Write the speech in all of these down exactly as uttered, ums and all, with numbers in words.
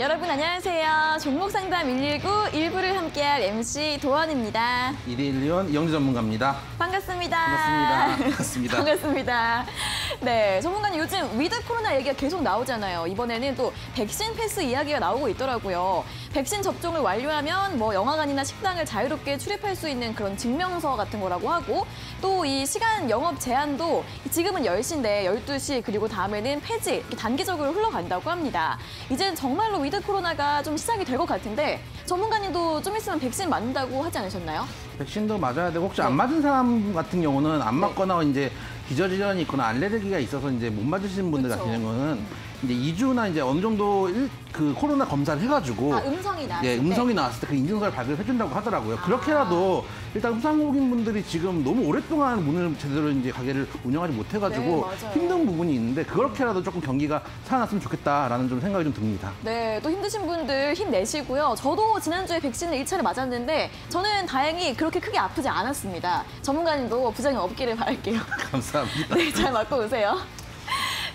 여러분 안녕하세요. 종목상담 일일구 일부를 함께할 엠씨 도원입니다. 이데일리온 이영재 전문가입니다. 반갑습니다. 반갑습니다. 반갑습니다. 반갑습니다. 네, 전문가님 요즘 위드 코로나 얘기가 계속 나오잖아요. 이번에는 또 백신 패스 이야기가 나오고 있더라고요. 백신 접종을 완료하면 뭐 영화관이나 식당을 자유롭게 출입할 수 있는 그런 증명서 같은 거라고 하고 또 이 시간 영업 제한도 지금은 열 시인데 열두 시 그리고 다음에는 폐지 이렇게 단기적으로 흘러간다고 합니다. 이젠 정말로 위드 코로나가 좀 시작이 될 것 같은데 전문가님도 좀 있으면 백신 맞는다고 하지 않으셨나요? 백신도 맞아야 되고 혹시 네. 안 맞은 사람 같은 경우는 안 맞거나 네. 이제 기저질환이 있거나 알레르기가 있어서 이제 못 맞으신 분들 그렇죠. 같은 경우는 이제 이 주나 이제 어느 정도 일, 그 코로나 검사를 해가지고 아, 음성이 나왔을 예, 때 음성이 나왔을 때 그 인증서를 발급해준다고 하더라고요. 아. 그렇게라도 일단 소상공인분들이 지금 너무 오랫동안 문을 제대로 이제 가게를 운영하지 못해가지고 네, 힘든 부분이 있는데 그렇게라도 조금 경기가 살아났으면 좋겠다라는 좀 생각이 좀 듭니다. 네, 또 힘드신 분들 힘내시고요. 저도 지난주에 백신을 일 차를 맞았는데 저는 다행히 그렇게 크게 아프지 않았습니다. 전문가님도 부작이 없기를 바랄게요. 감사합니다. 네, 잘 맞고 오세요.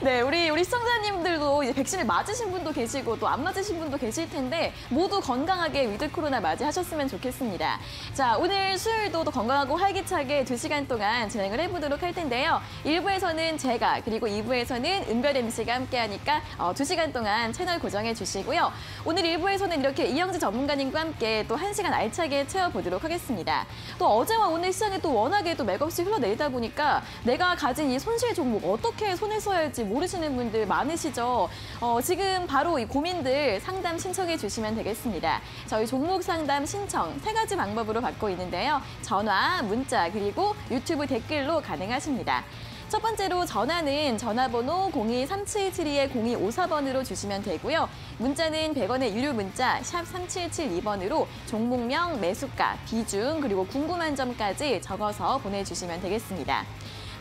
네, 우리 우리 시청자님들도 이제 백신을 맞으신 분도 계시고 또 안 맞으신 분도 계실 텐데 모두 건강하게 위드 코로나 맞이하셨으면 좋겠습니다. 자, 오늘 수요일도 또 건강하고 활기차게 두 시간 동안 진행을 해보도록 할 텐데요. 일 부에서는 제가 그리고 이 부에서는 은별 엠씨가 함께하니까 어, 두 시간 동안 채널 고정해 주시고요. 오늘 일 부에서는 이렇게 이영재 전문가님과 함께 또 한 시간 알차게 채워보도록 하겠습니다. 또 어제와 오늘 시장이 또 워낙에 또 맥없이 흘러내리다 보니까 내가 가진 이 손실 종목 어떻게 손을 써야 할지 모르시는 분들 많으시죠? 어, 지금 바로 이 고민들 상담 신청해 주시면 되겠습니다. 저희 종목 상담 신청 세 가지 방법으로 받고 있는데요. 전화, 문자, 그리고 유튜브 댓글로 가능하십니다. 첫 번째로 전화는 전화번호 공이 삼칠칠이 공이오사 번으로 주시면 되고요. 문자는 백 원의 유료 문자 샵 삼칠칠이 번으로 종목명, 매수가, 비중, 그리고 궁금한 점까지 적어서 보내주시면 되겠습니다.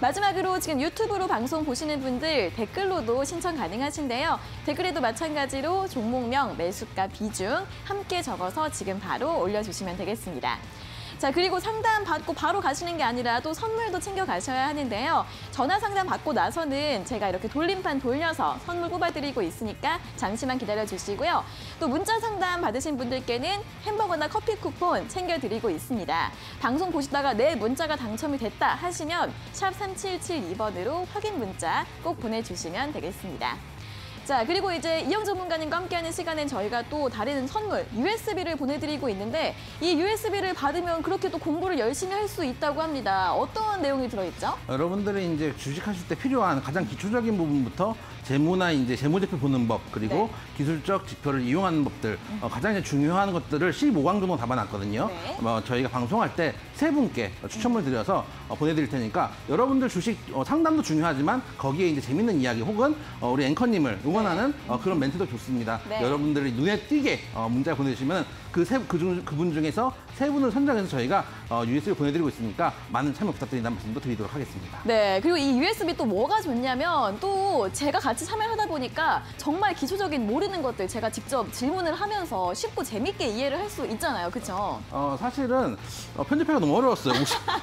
마지막으로 지금 유튜브로 방송 보시는 분들 댓글로도 신청 가능하신데요. 댓글에도 마찬가지로 종목명, 매수가, 비중 함께 적어서 지금 바로 올려주시면 되겠습니다. 자, 그리고 상담 받고 바로 가시는 게 아니라 또 선물도 챙겨 가셔야 하는데요. 전화 상담 받고 나서는 제가 이렇게 돌림판 돌려서 선물 뽑아드리고 있으니까 잠시만 기다려주시고요. 또 문자 상담 받으신 분들께는 햄버거나 커피 쿠폰 챙겨드리고 있습니다. 방송 보시다가 내 문자가 당첨이 됐다 하시면 샵 삼칠칠이 번으로 확인 문자 꼭 보내주시면 되겠습니다. 자, 그리고 이제 이영 전문가님과 함께하는 시간엔 저희가 또 다른 선물, 유에스비를 보내드리고 있는데 이 유에스비를 받으면 그렇게 또 공부를 열심히 할 수 있다고 합니다. 어떤 내용이 들어있죠? 여러분들이 이제 주식하실 때 필요한 가장 기초적인 부분부터 재무나 이제 재무제표 보는 법, 그리고 네. 기술적 지표를 이용하는 법들, 어, 가장 이제 중요한 것들을 십오 강 정도 담아놨거든요. 네. 어, 저희가 방송할 때 세 분께 추첨을 드려서 어, 보내드릴 테니까 여러분들 주식 어, 상담도 중요하지만 거기에 이제 재밌는 이야기 혹은 어, 우리 앵커님을 응원하는 네. 어, 그런 멘트도 좋습니다. 네. 여러분들이 눈에 띄게 어, 문자 보내주시면 그 세, 그 중, 그분 중에서 세 분을 선정해서 저희가 어, 유에스비 보내드리고 있으니까 많은 참여 부탁드린다는 말씀도 드리도록 하겠습니다. 네, 그리고 이 유에스비 또 뭐가 좋냐면 또 제가 같이 참여하다 보니까 정말 기초적인 모르는 것들 제가 직접 질문을 하면서 쉽고 재밌게 이해를 할 수 있잖아요, 그렇죠? 어, 사실은 어, 편집하기가 너무 어려웠어요.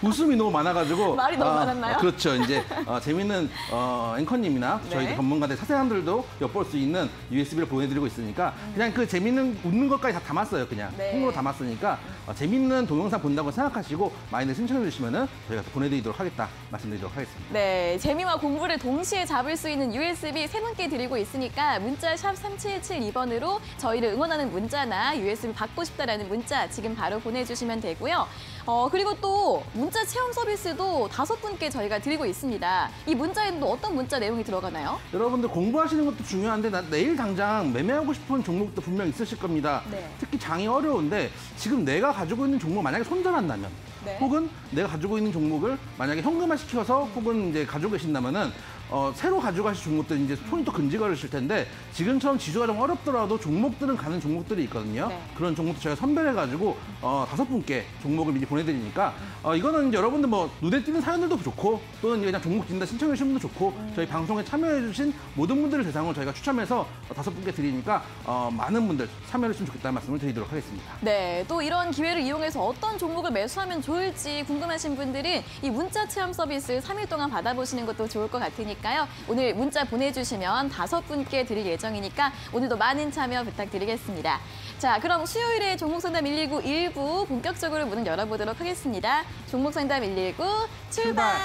웃음이 너무 많아가지고 말이 너무 어, 많았나요? 어, 그렇죠. 이제 어, 재밌는 어, 앵커님이나 네. 저희 전문가들 사생활들도 엿볼 수 있는 유에스비를 보내드리고 있으니까 그냥 그 재밌는 웃는 것까지 다 담았어요, 그냥. 통으로 네. 담았으니까 어, 재밌는 동영상 본다고 생각하시고 많이들 신청해 주시면은 저희가 또 보내드리도록 하겠다 말씀드리도록 하겠습니다. 네, 재미와 공부를 동시에 잡을 수 있는 유에스비 세 분께 드리고 있으니까 문자 샵 삼칠칠이 번으로 저희를 응원하는 문자나 유에스비 받고 싶다라는 문자 지금 바로 보내주시면 되고요. 어, 그리고 또 문자 체험 서비스도 다섯 분께 저희가 드리고 있습니다. 이 문자에는 또 어떤 문자 내용이 들어가나요? 여러분들 공부하시는 것도 중요한데 나 내일 당장 매매하고 싶은 종목도 분명 있으실 겁니다. 네. 특히 장이 어려운데 지금 내가 가지고 있는 종목 만약에 손절한다면 네. 혹은 내가 가지고 있는 종목을 만약에 현금화 시켜서 혹은 이제 가지고 계신다면은 어, 새로 가져가실 종목들 이제 손이 또 근지거리실 텐데 지금처럼 지수가 좀 어렵더라도 종목들은 가는 종목들이 있거든요. 네. 그런 종목들 저희가 선별해가지고 어, 다섯 분께 종목을 미리 보내드리니까 어, 이거는 여러분들 뭐 눈에 띄는 사연들도 좋고 또는 그냥 종목 진단 신청해주신 분도 좋고 음. 저희 방송에 참여해주신 모든 분들을 대상으로 저희가 추첨해서 다섯 분께 드리니까 어, 많은 분들 참여해주시면 좋겠다는 말씀을 드리도록 하겠습니다. 네, 또 이런 기회를 이용해서 어떤 종목을 매수하면 좋을지 궁금하신 분들은 이 문자 체험 서비스 삼 일 동안 받아보시는 것도 좋을 것 같으니까 있으니까요. 오늘 문자 보내주시면 다섯 분께 드릴 예정이니까 오늘도 많은 참여 부탁드리겠습니다. 자, 그럼 수요일에 종목상담 일일구 일부 본격적으로 문을 열어보도록 하겠습니다. 종목상담 일일구 출발! 출발.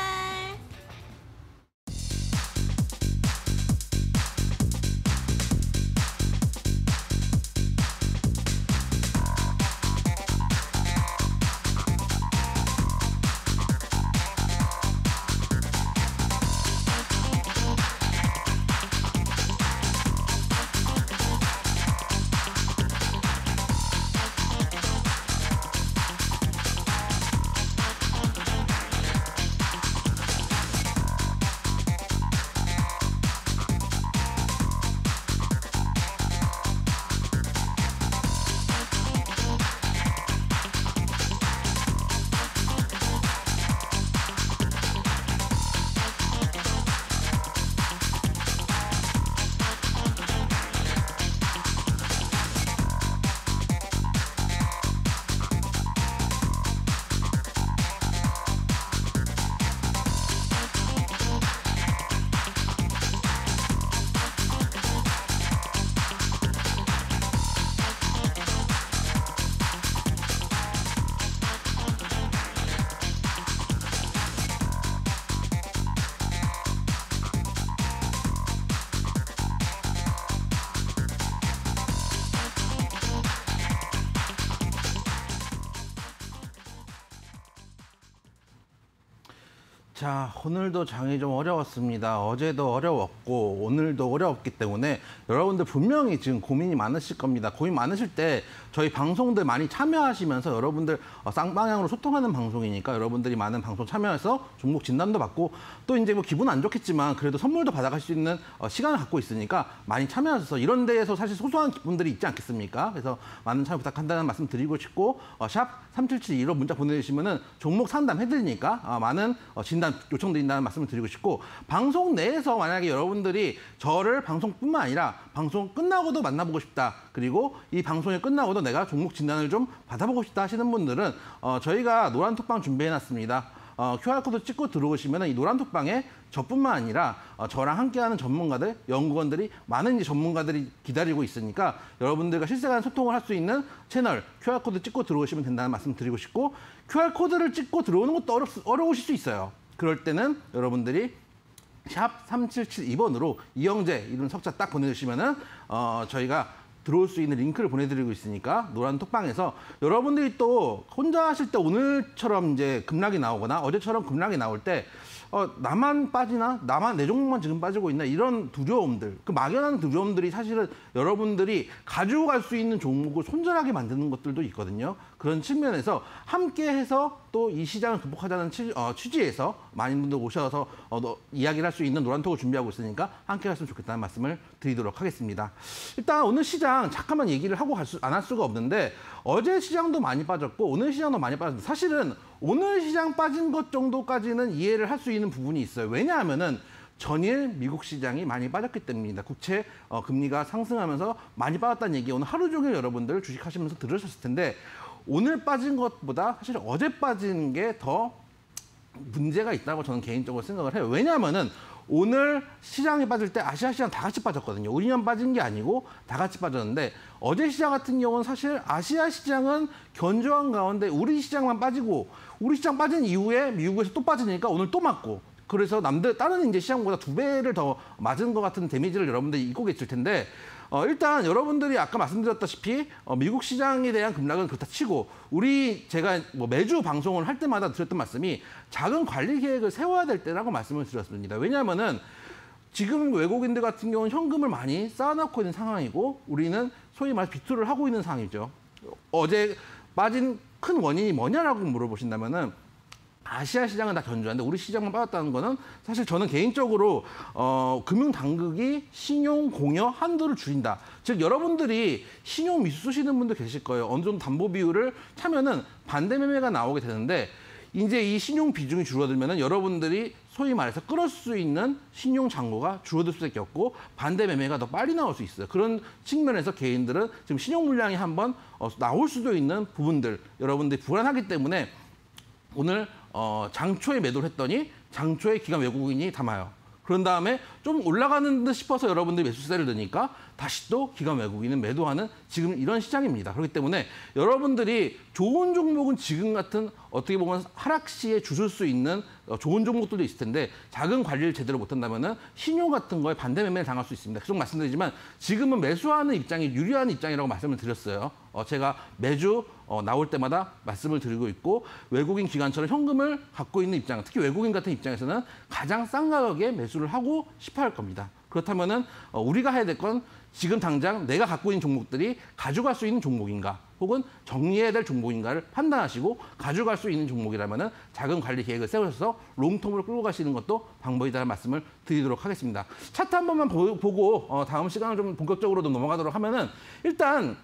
자, 오늘도 장이 좀 어려웠습니다. 어제도 어려웠고 오늘도 어려웠기 때문에 여러분들 분명히 지금 고민이 많으실 겁니다. 고민 많으실 때 저희 방송들 많이 참여하시면서 여러분들 쌍방향으로 소통하는 방송이니까 여러분들이 많은 방송 참여해서 종목 진단도 받고 또 이제 뭐 기분 안 좋겠지만 그래도 선물도 받아갈 수 있는 시간을 갖고 있으니까 많이 참여하셔서 이런 데에서 사실 소소한 기분들이 있지 않겠습니까? 그래서 많은 참여 부탁한다는 말씀 드리고 싶고 샵 삼칠칠이로 문자 보내주시면은 종목 상담 해드리니까 많은 진단 요청드린다는 말씀을 드리고 싶고 방송 내에서 만약에 여러분들이 저를 방송뿐만 아니라 방송 끝나고도 만나보고 싶다 그리고 이 방송이 끝나고도 내가 종목 진단을 좀 받아보고 싶다 하시는 분들은 어, 저희가 노란 톡방 준비해놨습니다. 어, 큐알코드 찍고 들어오시면 이 노란 톡방에 저뿐만 아니라 어, 저랑 함께하는 전문가들, 연구원들이 많은 전문가들이 기다리고 있으니까 여러분들과 실시간 소통을 할 수 있는 채널 큐알코드 찍고 들어오시면 된다는 말씀 드리고 싶고 큐알코드를 찍고 들어오는 것도 어렵, 어려우실 수 있어요. 그럴 때는 여러분들이 샵 삼칠칠이 번으로 이영재 이름 석자 딱 보내주시면은 어, 저희가 들어올 수 있는 링크를 보내드리고 있으니까 노란 톡방에서 여러분들이 또 혼자 하실 때 오늘처럼 이제 급락이 나오거나 어제처럼 급락이 나올 때 어, 나만 빠지나? 나만 내 종목만 지금 빠지고 있나? 이런 두려움들, 그 막연한 두려움들이 사실은 여러분들이 가지고 갈 수 있는 종목을 손절하게 만드는 것들도 있거든요. 그런 측면에서 함께해서 또 이 시장을 극복하자는 취, 어, 취지에서 많은 분들 오셔서 어, 너, 이야기를 할 수 있는 노란톡을 준비하고 있으니까 함께 했으면 좋겠다는 말씀을 드리도록 하겠습니다. 일단 오늘 시장 잠깐만 얘기를 하고 갈 수, 안 할 수가 없는데 어제 시장도 많이 빠졌고 오늘 시장도 많이 빠졌는데 사실은 오늘 시장 빠진 것 정도까지는 이해를 할 수 있는 부분이 있어요. 왜냐하면은 전일 미국 시장이 많이 빠졌기 때문입니다. 국채 어, 금리가 상승하면서 많이 빠졌다는 얘기 오늘 하루 종일 여러분들 주식하시면서 들으셨을 텐데 오늘 빠진 것보다 사실 어제 빠진 게 더 문제가 있다고 저는 개인적으로 생각을 해요. 왜냐하면은 오늘 시장이 빠질 때 아시아 시장 다 같이 빠졌거든요. 우리만 빠진 게 아니고 다 같이 빠졌는데 어제 시장 같은 경우는 사실 아시아 시장은 견조한 가운데 우리 시장만 빠지고 우리 시장 빠진 이후에 미국에서 또 빠지니까 오늘 또 맞고 그래서 남들 다른 이제 시장보다 두 배를 더 맞은 것 같은 데미지를 여러분들이 입고 계실 텐데 어, 일단 여러분들이 아까 말씀드렸다시피 어, 미국 시장에 대한 급락은 그렇다 치고 우리 제가 뭐 매주 방송을 할 때마다 드렸던 말씀이 작은 관리 계획을 세워야 될 때라고 말씀을 드렸습니다. 왜냐하면은 지금 외국인들 같은 경우는 현금을 많이 쌓아놓고 있는 상황이고 우리는 소위 말해서 비투를 하고 있는 상황이죠. 어제 빠진 큰 원인이 뭐냐라고 물어보신다면은 아시아 시장은 다 견조한데 우리 시장만 빠졌다는 거는 사실 저는 개인적으로 어, 금융당국이 신용 공여 한도를 줄인다. 즉 여러분들이 신용 미수 쓰시는 분도 계실 거예요. 어느 정도 담보 비율을 차면은 반대 매매가 나오게 되는데 이제 이 신용 비중이 줄어들면은 여러분들이 소위 말해서 끌을 수 있는 신용 잔고가 줄어들 수밖에 없고 반대 매매가 더 빨리 나올 수 있어요. 그런 측면에서 개인들은 지금 신용 물량이 한번 어, 나올 수도 있는 부분들 여러분들이 불안하기 때문에 오늘 어, 장초에 매도를 했더니 장초에 기관 외국인이 담아요. 그런 다음에 좀 올라가는 듯 싶어서 여러분들이 매수세를 넣으니까 다시 또 기관 외국인은 매도하는 지금 이런 시장입니다. 그렇기 때문에 여러분들이 좋은 종목은 지금 같은 어떻게 보면 하락 시에 주술 수 있는 좋은 종목들도 있을 텐데 작은 관리를 제대로 못한다면 신용 같은 거에 반대 매매를 당할 수 있습니다. 계속 말씀드리지만 지금은 매수하는 입장이 유리한 입장이라고 말씀을 드렸어요. 어, 제가 매주 어, 나올 때마다 말씀을 드리고 있고 외국인 기관처럼 현금을 갖고 있는 입장, 특히 외국인 같은 입장에서는 가장 싼 가격에 매수를 하고 싶어 할 겁니다. 그렇다면은 어, 우리가 해야 될 건 지금 당장 내가 갖고 있는 종목들이 가져갈 수 있는 종목인가 혹은 정리해야 될 종목인가를 판단하시고 가져갈 수 있는 종목이라면은 자금 관리 계획을 세우셔서 롱텀을 끌고 가시는 것도 방법이다라는 말씀을 드리도록 하겠습니다. 차트 한 번만 보, 보고 어, 다음 시간을 좀 본격적으로 좀 넘어가도록 하면은 일단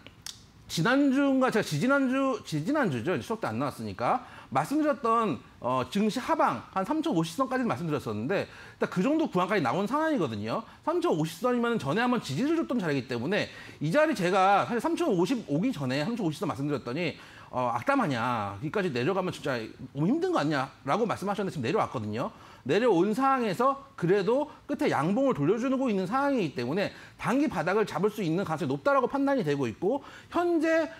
지난주인가 제가 지지난주, 지지난주죠. 수업도 안 나왔으니까. 말씀드렸던 어, 증시 하방, 한 삼천오십 선까지는 말씀드렸었는데 일단 그 정도 구간까지 나온 상황이거든요. 삼천오십 선이면 전에 한번 지지를 줬던 자리이기 때문에 이 자리 제가 사실 삼천오십 오기 전에 삼천오십 선 말씀드렸더니 어, 악담하냐, 여기까지 내려가면 진짜 너무 힘든 거 아니냐라고 말씀하셨는데 지금 내려왔거든요. 내려온 상황에서 그래도 끝에 양봉을 돌려주고 있는 상황이기 때문에 단기 바닥을 잡을 수 있는 가능성이 높다라고 판단이 되고 있고 현재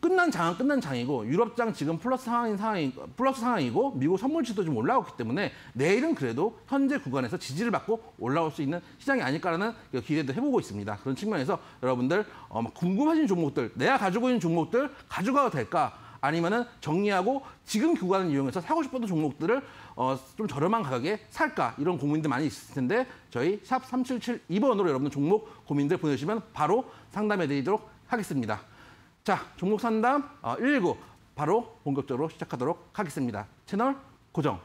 끝난 장은 끝난 장이고 유럽장 지금 플러스 상황인 상황이 플러스 상황이고 미국 선물시도 좀 올라왔기 때문에 내일은 그래도 현재 구간에서 지지를 받고 올라올 수 있는 시장이 아닐까라는 기대도 해보고 있습니다. 그런 측면에서 여러분들 어, 궁금하신 종목들, 내가 가지고 있는 종목들 가져가도 될까? 아니면은 정리하고 지금 구간을 이용해서 사고 싶었던 종목들을 어, 좀 저렴한 가격에 살까? 이런 고민들 많이 있을 텐데 저희 샵 삼칠칠이 번으로 여러분들 종목 고민들 보내주시면 바로 상담해드리도록 하겠습니다. 자, 종목 상담 일일구 바로 본격적으로 시작하도록 하겠습니다. 채널 고정.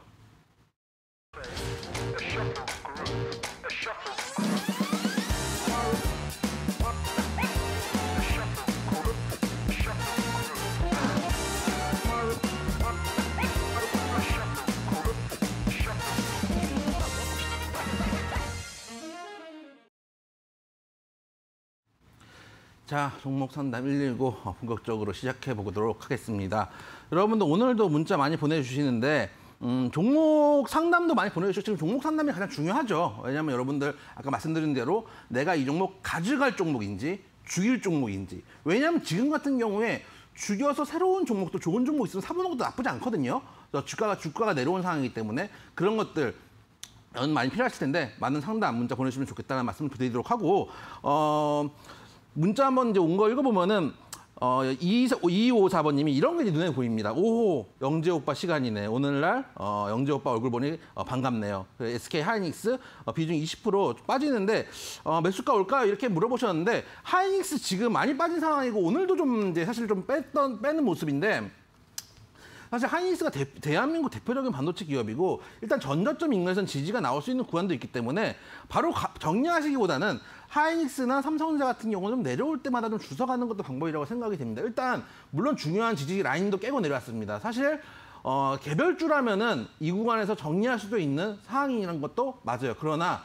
자, 종목 상담 일일구 본격적으로 시작해 보도록 하겠습니다. 여러분들 오늘도 문자 많이 보내주시는데 음, 종목 상담도 많이 보내주시고 지금 종목 상담이 가장 중요하죠. 왜냐하면 여러분들 아까 말씀드린 대로 내가 이 종목 가져갈 종목인지 죽일 종목인지 왜냐하면 지금 같은 경우에 죽여서 새로운 종목도 좋은 종목 있으면 사보는 것도 나쁘지 않거든요. 주가가 주가가 내려온 상황이기 때문에 그런 것들 연 많이 필요하실 텐데 많은 상담 문자 보내주시면 좋겠다는 말씀을 드리도록 하고 어. 문자 한번 이제 온 거 읽어보면은, 어, 이이오사 번님이 이런 게 눈에 보입니다. 오호, 영재 오빠 시간이네. 오늘날, 어, 영재 오빠 얼굴 보니 어, 반갑네요. 에스케이하이닉스 어, 비중 이십 퍼센트 빠지는데, 어, 매수가 올까요? 이렇게 물어보셨는데, 하이닉스 지금 많이 빠진 상황이고, 오늘도 좀 이제 사실 좀 뺐던, 빼는 모습인데, 사실 하이닉스가 대, 대한민국 대표적인 반도체 기업이고 일단 전저점 인근에서는 지지가 나올 수 있는 구간도 있기 때문에 바로 가, 정리하시기보다는 하이닉스나 삼성전자 같은 경우는 좀 내려올 때마다 좀 주워가는 것도 방법이라고 생각이 됩니다. 일단 물론 중요한 지지 라인도 깨고 내려왔습니다. 사실 어, 개별주라면은 이 구간에서 정리할 수도 있는 상황이라는 것도 맞아요. 그러나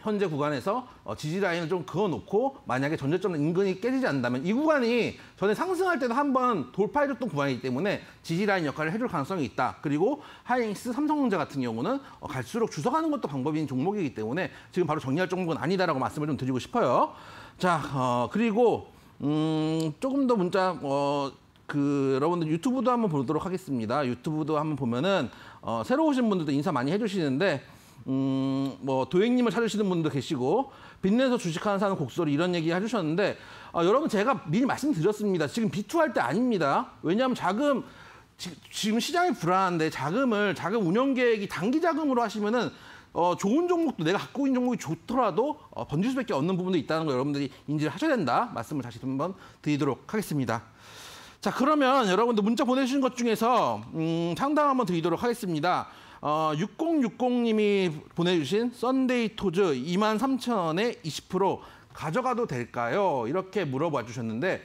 현재 구간에서 지지 라인을 좀 그어놓고 만약에 전저점 인근이 깨지지 않는다면 이 구간이 전에 상승할 때도 한번 돌파해줬던 구간이기 때문에 지지 라인 역할을 해줄 가능성이 있다. 그리고 하이닉스, 삼성전자 같은 경우는 갈수록 주석하는 것도 방법인 종목이기 때문에 지금 바로 정리할 종목은 아니다라고 말씀을 좀 드리고 싶어요. 자, 어, 그리고 음, 조금 더 문자 어, 그 여러분들 유튜브도 한번 보도록 하겠습니다. 유튜브도 한번 보면은 어, 새로 오신 분들도 인사 많이 해주시는데. 음, 뭐, 도행님을 찾으시는 분도 계시고, 빚내서 주식하는 사는 곡소리 이런 얘기 해주셨는데, 아, 여러분 제가 미리 말씀드렸습니다. 지금 비투 할 때 아닙니다. 왜냐하면 자금, 지, 지금 시장이 불안한데 자금을, 자금 운영 계획이 단기 자금으로 하시면은, 어, 좋은 종목도 내가 갖고 있는 종목이 좋더라도, 어, 번질 수밖에 없는 부분도 있다는 거 여러분들이 인지를 하셔야 된다. 말씀을 다시 한번 드리도록 하겠습니다. 자, 그러면 여러분들 문자 보내주신 것 중에서, 음, 상담 한번 드리도록 하겠습니다. 어, 육공육공님이 보내주신 썬데이토즈 이만 삼천 원에 이십 퍼센트 가져가도 될까요? 이렇게 물어봐 주셨는데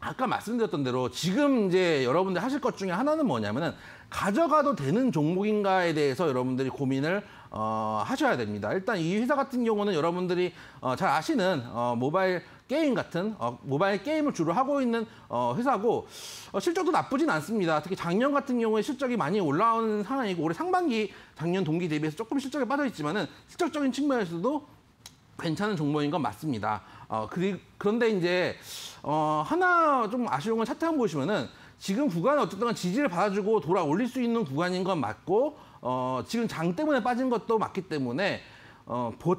아까 말씀드렸던 대로 지금 이제 여러분들 하실 것 중에 하나는 뭐냐면은 가져가도 되는 종목인가에 대해서 여러분들이 고민을 어, 하셔야 됩니다. 일단 이 회사 같은 경우는 여러분들이 어, 잘 아시는 어, 모바일 게임 같은 어, 모바일 게임을 주로 하고 있는 어, 회사고 어, 실적도 나쁘진 않습니다. 특히 작년 같은 경우에 실적이 많이 올라오는 상황이고 올해 상반기 작년 동기 대비해서 조금 실적이 빠져있지만은 실적적인 측면에서도 괜찮은 종목인 건 맞습니다. 어, 그리, 그런데 이제 어, 하나 좀 아쉬운 건 차트 한번 보시면은 지금 구간은 어쨌든 지지를 받아주고 돌아올릴 수 있는 구간인 건 맞고 어, 지금 장 때문에 빠진 것도 맞기 때문에 어, 보,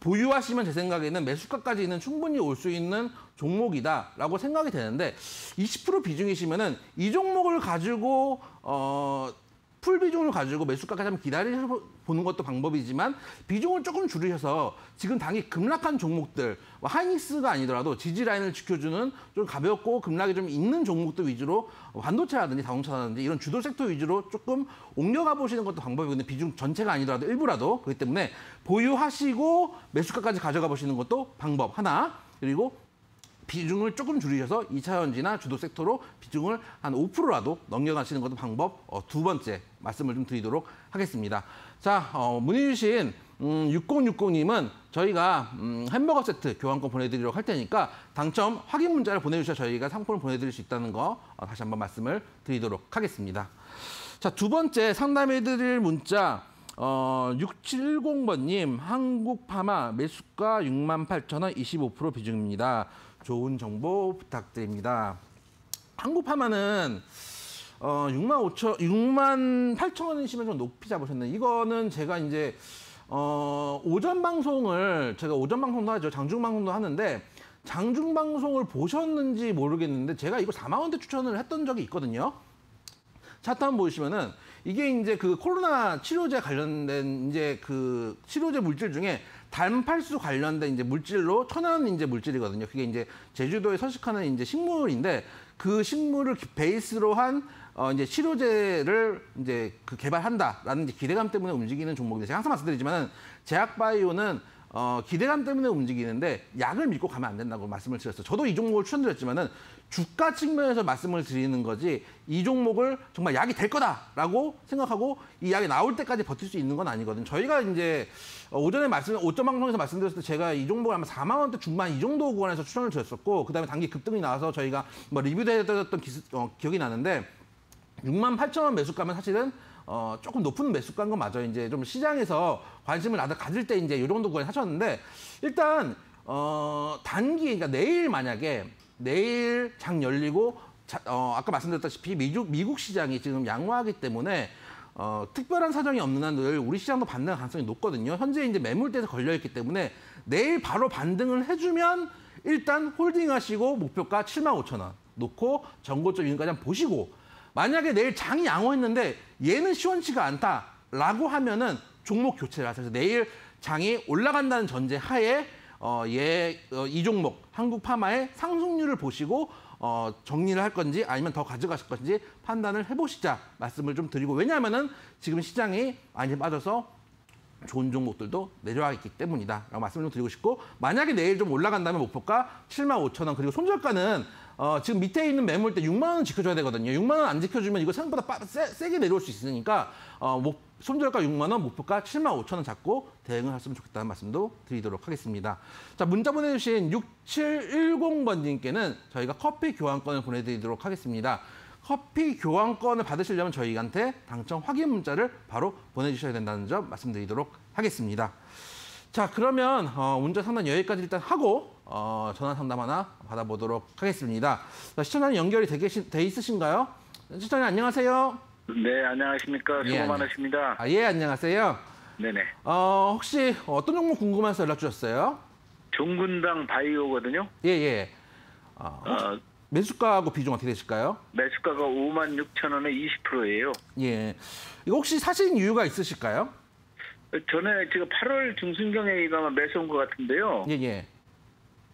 보유하시면 제 생각에는 매수가까지는 충분히 올 수 있는 종목이다라고 생각이 되는데 이십 퍼센트 비중이시면은 이 종목을 가지고 어, 풀 비중을 가지고 매수가까지 한번 기다려보는 것도 방법이지만 비중을 조금 줄이셔서 지금 당이 급락한 종목들, 하이닉스가 아니더라도 지지라인을 지켜주는 좀 가볍고 급락이 좀 있는 종목들 위주로 반도체라든지 자동차라든지 이런 주도 섹터 위주로 조금 옮겨가 보시는 것도 방법이거든요. 비중 전체가 아니더라도 일부라도. 그렇기 때문에 보유하시고 매수가까지 가져가 보시는 것도 방법 하나. 그리고 비중을 조금 줄이셔서 이차전지나 주도 섹터로 비중을 한 오 퍼센트라도 넘겨가시는 것도 방법 어, 두 번째 말씀을 좀 드리도록 하겠습니다. 자, 어, 문의 주신 음, 육공육공님은 저희가 음, 햄버거 세트 교환권 보내드리도록 할 테니까 당첨 확인 문자를 보내주셔야 저희가 상품을 보내드릴 수 있다는 거 어, 다시 한번 말씀을 드리도록 하겠습니다. 자, 두 번째 상담해드릴 문자 어, 육칠공번님 한국파마 매수가 육만 팔천 원 이십오 퍼센트 비중입니다. 좋은 정보 부탁드립니다. 한국파마는 어, 육만 팔천 원이시면 좀 높이 잡으셨네요. 이거는 제가 이제 어, 오전 방송을 제가 오전 방송도 하죠. 장중 방송도 하는데 장중 방송을 보셨는지 모르겠는데 제가 이거 사만 원대 추천을 했던 적이 있거든요. 차트 한번 보시면은 이게 이제 그 코로나 치료제 관련된 이제 그 치료제 물질 중에 단팔수 관련된 이제 물질로 천연 이제 물질이거든요. 그게 이제 제주도에 서식하는 이제 식물인데 그 식물을 베이스로 한 어 이제 치료제를 이제 그 개발한다라는 이제 기대감 때문에 움직이는 종목인데 제가 항상 말씀드리지만은 제약바이오는 어, 기대감 때문에 움직이는데 약을 믿고 가면 안 된다고 말씀을 드렸어요. 저도 이 종목을 추천드렸지만은 주가 측면에서 말씀을 드리는 거지 이 종목을 정말 약이 될 거다라고 생각하고 이 약이 나올 때까지 버틸 수 있는 건 아니거든요. 저희가 이제 오전에 말씀, 오전 방송에서 말씀드렸을 때 제가 이 종목을 아마 사만 원대 중반 이 정도 구간에서 추천을 드렸었고 그 다음에 단기 급등이 나와서 저희가 뭐 리뷰되었던 어, 기억이 나는데 육만 팔천 원 매수가면 사실은 어, 조금 높은 매수가인 건 맞아요. 이제 좀 시장에서 관심을 가질 때 이제 이 정도 구간에 사셨는데 일단, 어, 단기, 그러니까 내일 만약에 내일 장 열리고, 자, 어, 아까 말씀드렸다시피 미국, 미국 시장이 지금 양호하기 때문에 어, 특별한 사정이 없는 한 늘 우리 시장도 반등할 가능성이 높거든요. 현재 이제 매물대에서 걸려있기 때문에 내일 바로 반등을 해주면 일단 홀딩하시고 목표가 칠만 오천 원 놓고 전고점 위까지 한번 보시고 만약에 내일 장이 양호했는데 얘는 시원치가 않다라고 하면은 종목 교체를 하셔서 내일 장이 올라간다는 전제 하에 어, 얘, 어, 이 종목 한국파마의 상승률을 보시고 어, 정리를 할 건지 아니면 더 가져가실 건지 판단을 해보시자 말씀을 좀 드리고 왜냐하면은 지금 시장이 많이 빠져서 좋은 종목들도 내려와 있기 때문이다 라고 말씀을 좀 드리고 싶고 만약에 내일 좀 올라간다면 목표가 칠만 오천 원 그리고 손절가는 어, 지금 밑에 있는 매물대 육만 원은 지켜줘야 되거든요. 육만 원 안 지켜주면 이거 생각보다 빠, 세, 세게 내려올 수 있으니까 어, 목, 손절가 육만 원, 목표가 칠만 오천 원 잡고 대응을 하시면 좋겠다는 말씀도 드리도록 하겠습니다. 자, 문자 보내주신 육칠일공번님께는 저희가 커피 교환권을 보내드리도록 하겠습니다. 커피 교환권을 받으시려면 저희한테 당첨 확인 문자를 바로 보내주셔야 된다는 점 말씀드리도록 하겠습니다. 자, 그러면 어, 문자 상담 여기까지 일단 하고 어, 전화 상담 하나 받아보도록 하겠습니다. 자, 시청자님 연결이 되, 계시, 돼 있으신가요? 시청자님 안녕하세요. 네, 안녕하십니까. 수고 예, 많으십니다. 아, 예, 안녕하세요. 네네. 어, 혹시 어떤 종목 궁금해서 연락 주셨어요? 종근당바이오거든요. 예, 예. 어, 어... 매수가하고 비중 어떻게 되실까요? 매수가가 오만 육천 원에 이십 퍼센트예요. 예. 이거 혹시 사신 이유가 있으실까요? 전에 제가 팔월 중순경에 가면 매수 온 것 같은데요. 예, 예.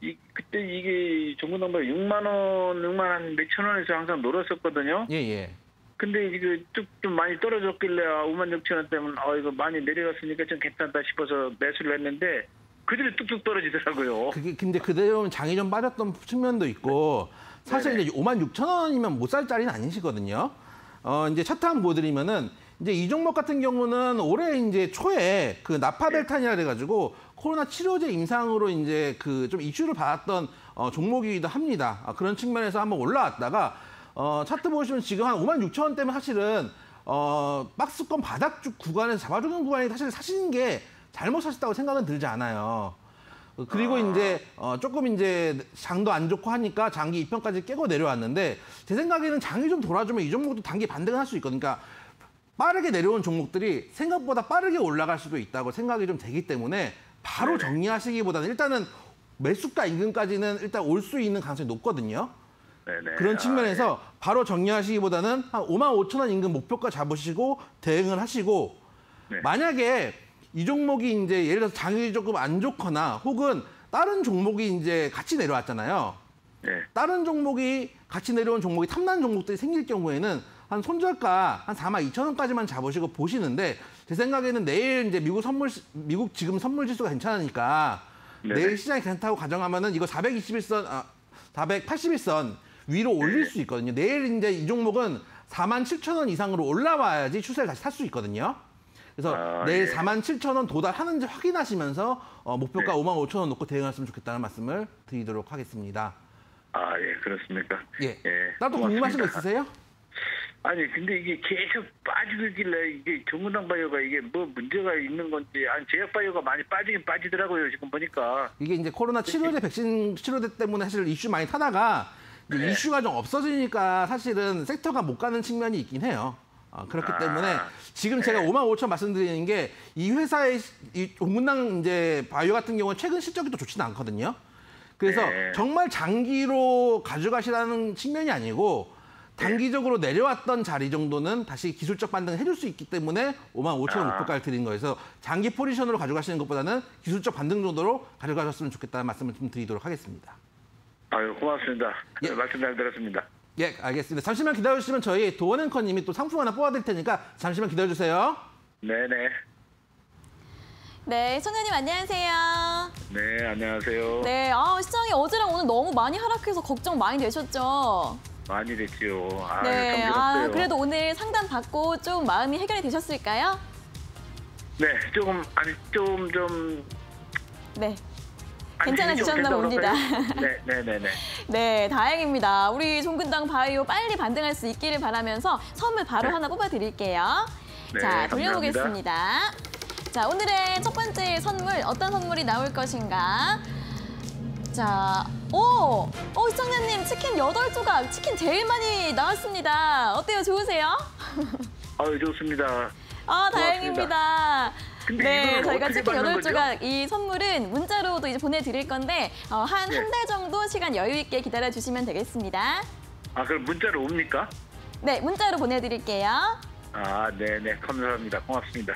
이, 그때 이게 종근당바이오 육만 원, 육만 한 몇천 원에서 항상 놀았었거든요. 예, 예. 근데 이게 쭉 좀 많이 떨어졌길래 아, 오만 육천 원 때문에 아, 이거 많이 내려갔으니까 좀 괜찮다 싶어서 매수를 했는데 그대로 뚝뚝 떨어지더라고요. 그게 근데 그대로 장이 좀 빠졌던 측면도 있고 사실 네네. 이제 오만 육천 원이면 못 살 자리는 아니시거든요. 어, 이제 차트 한번 보여드리면은 이제 이 종목 같은 경우는 올해 이제 초에 그 나파벨탄이라 그래가지고 코로나 치료제 임상으로 이제 그 좀 이슈를 받았던 어, 종목이기도 합니다. 아, 그런 측면에서 한번 올라왔다가 어, 차트 보시면 지금 한 오만 육천 원대 때문에 사실은 어, 박스권 바닥 쪽 구간에서 잡아주는 구간이 사실 사시는 게 잘못 사셨다고 생각은 들지 않아요. 그리고 이제 어, 조금 이제 장도 안 좋고 하니까 장기 이 편까지 깨고 내려왔는데 제 생각에는 장이 좀 돌아주면 이 종목도 단기 반등을 할 수 있거든요. 그러니까 빠르게 내려온 종목들이 생각보다 빠르게 올라갈 수도 있다고 생각이 좀 되기 때문에 바로 정리하시기보다는 일단은 매수가 인근까지는 일단 올 수 있는 가능성이 높거든요. 네네. 그런 측면에서 아, 네. 바로 정리하시기보다는 한 오만 오천 원 인근 목표가 잡으시고 대응을 하시고 네. 만약에 이 종목이 이제 예를 들어서 장이 조금 안 좋거나 혹은 다른 종목이 이제 같이 내려왔잖아요. 네. 다른 종목이 같이 내려온 종목이 탐난 종목들이 생길 경우에는 한 손절가 한 사만 이천 원까지만 잡으시고 보시는데 제 생각에는 내일 이제 미국 선물 미국 지금 선물 지수가 괜찮으니까 네. 내일 시장이 괜찮다고 가정하면은 이거 사백이십일 선 아, 사백팔십일 선 위로 올릴 네. 수 있거든요. 내일 이제 이 종목은 사만 칠천 원 이상으로 올라와야지 추세를 다시 탈 수 있거든요. 그래서 아, 내일 네. 사만 칠천 원 도달하는지 확인하시면서 어, 목표가 네. 오만 오천 원 놓고 대응했으면 좋겠다는 말씀을 드리도록 하겠습니다. 아, 예, 그렇습니까? 예. 예. 따로 궁금하신 거 있으세요? 아니, 근데 이게 계속 빠지길래 이게 종근당바이오가 이게 뭐 문제가 있는 건지, 아니, 제약바이오가 많이 빠지긴 빠지더라고요, 지금 보니까. 이게 이제 코로나 치료제, 백신 치료제 때문에 사실 이슈 많이 타다가 네. 이슈가 좀 없어지니까 사실은 섹터가 못 가는 측면이 있긴 해요. 어, 그렇기 아, 때문에 지금 네. 제가 오만 오천 말씀드리는 게 이 회사의 이 종근당 이제 바이오 같은 경우는 최근 실적이 또 좋지는 않거든요. 그래서 네. 정말 장기로 가져가시라는 측면이 아니고 단기적으로 네. 내려왔던 자리 정도는 다시 기술적 반등을 해줄 수 있기 때문에 오만 오천 원 목표가를 드린 거에서 장기 포지션으로 가져가시는 것보다는 기술적 반등 정도로 가져가셨으면 좋겠다는 말씀을 좀 드리도록 하겠습니다. 아유, 고맙습니다. 예. 말씀 잘 들었습니다. 예, 알겠습니다. 잠시만 기다려주시면 저희 도원 앵커님이 또 상품 하나 뽑아드릴 테니까 잠시만 기다려주세요. 네네. 네, 청장님 안녕하세요. 네, 안녕하세요. 네, 아, 시장이 어제랑 오늘 너무 많이 하락해서 걱정 많이 되셨죠? 많이 됐지요. 아, 네, 아, 그래도 오늘 상담 받고 좀 마음이 해결이 되셨을까요? 네, 조금, 아니, 좀, 좀... 네. 괜찮아지셨나 봅니다. 네, 네, 네, 네. 네, 다행입니다. 우리 종근당 바이오 빨리 반등할 수 있기를 바라면서 선물 바로 네. 하나 뽑아드릴게요. 네, 자, 돌려보겠습니다. 감사합니다. 자, 오늘의 첫 번째 선물, 어떤 선물이 나올 것인가? 자, 오! 오, 시청자님, 치킨 여덟 조각, 치킨 제일 많이 나왔습니다. 어때요? 좋으세요? 아유, 좋습니다. 아, 다행입니다. 네, 저희가 치킨 여덟 조각 이 선물은 문자로도 이제 보내드릴 건데 어, 한 한 달 네. 정도 시간 여유 있게 기다려주시면 되겠습니다. 아, 그럼 문자로 옵니까? 네, 문자로 보내드릴게요. 아, 네네, 감사합니다. 고맙습니다.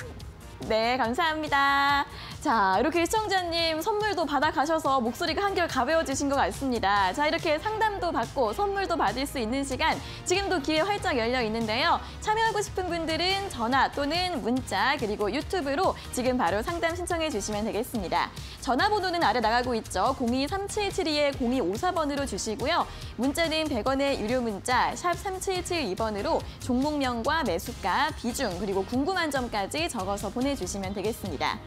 네, 감사합니다. 자, 이렇게 시청자님 선물도 받아가셔서 목소리가 한결 가벼워지신 것 같습니다. 자, 이렇게 상담도 받고 선물도 받을 수 있는 시간, 지금도 기회 활짝 열려 있는데요. 참여하고 싶은 분들은 전화 또는 문자 그리고 유튜브로 지금 바로 상담 신청해 주시면 되겠습니다. 전화번호는 아래 나가고 있죠. 공이 삼칠칠이 공이오사 번으로 주시고요. 문자는 백 원의 유료 문자 샵 삼칠칠이 번으로 종목명과 매수가, 비중 그리고 궁금한 점까지 적어서 보내주세요. 주시면 되겠습니다.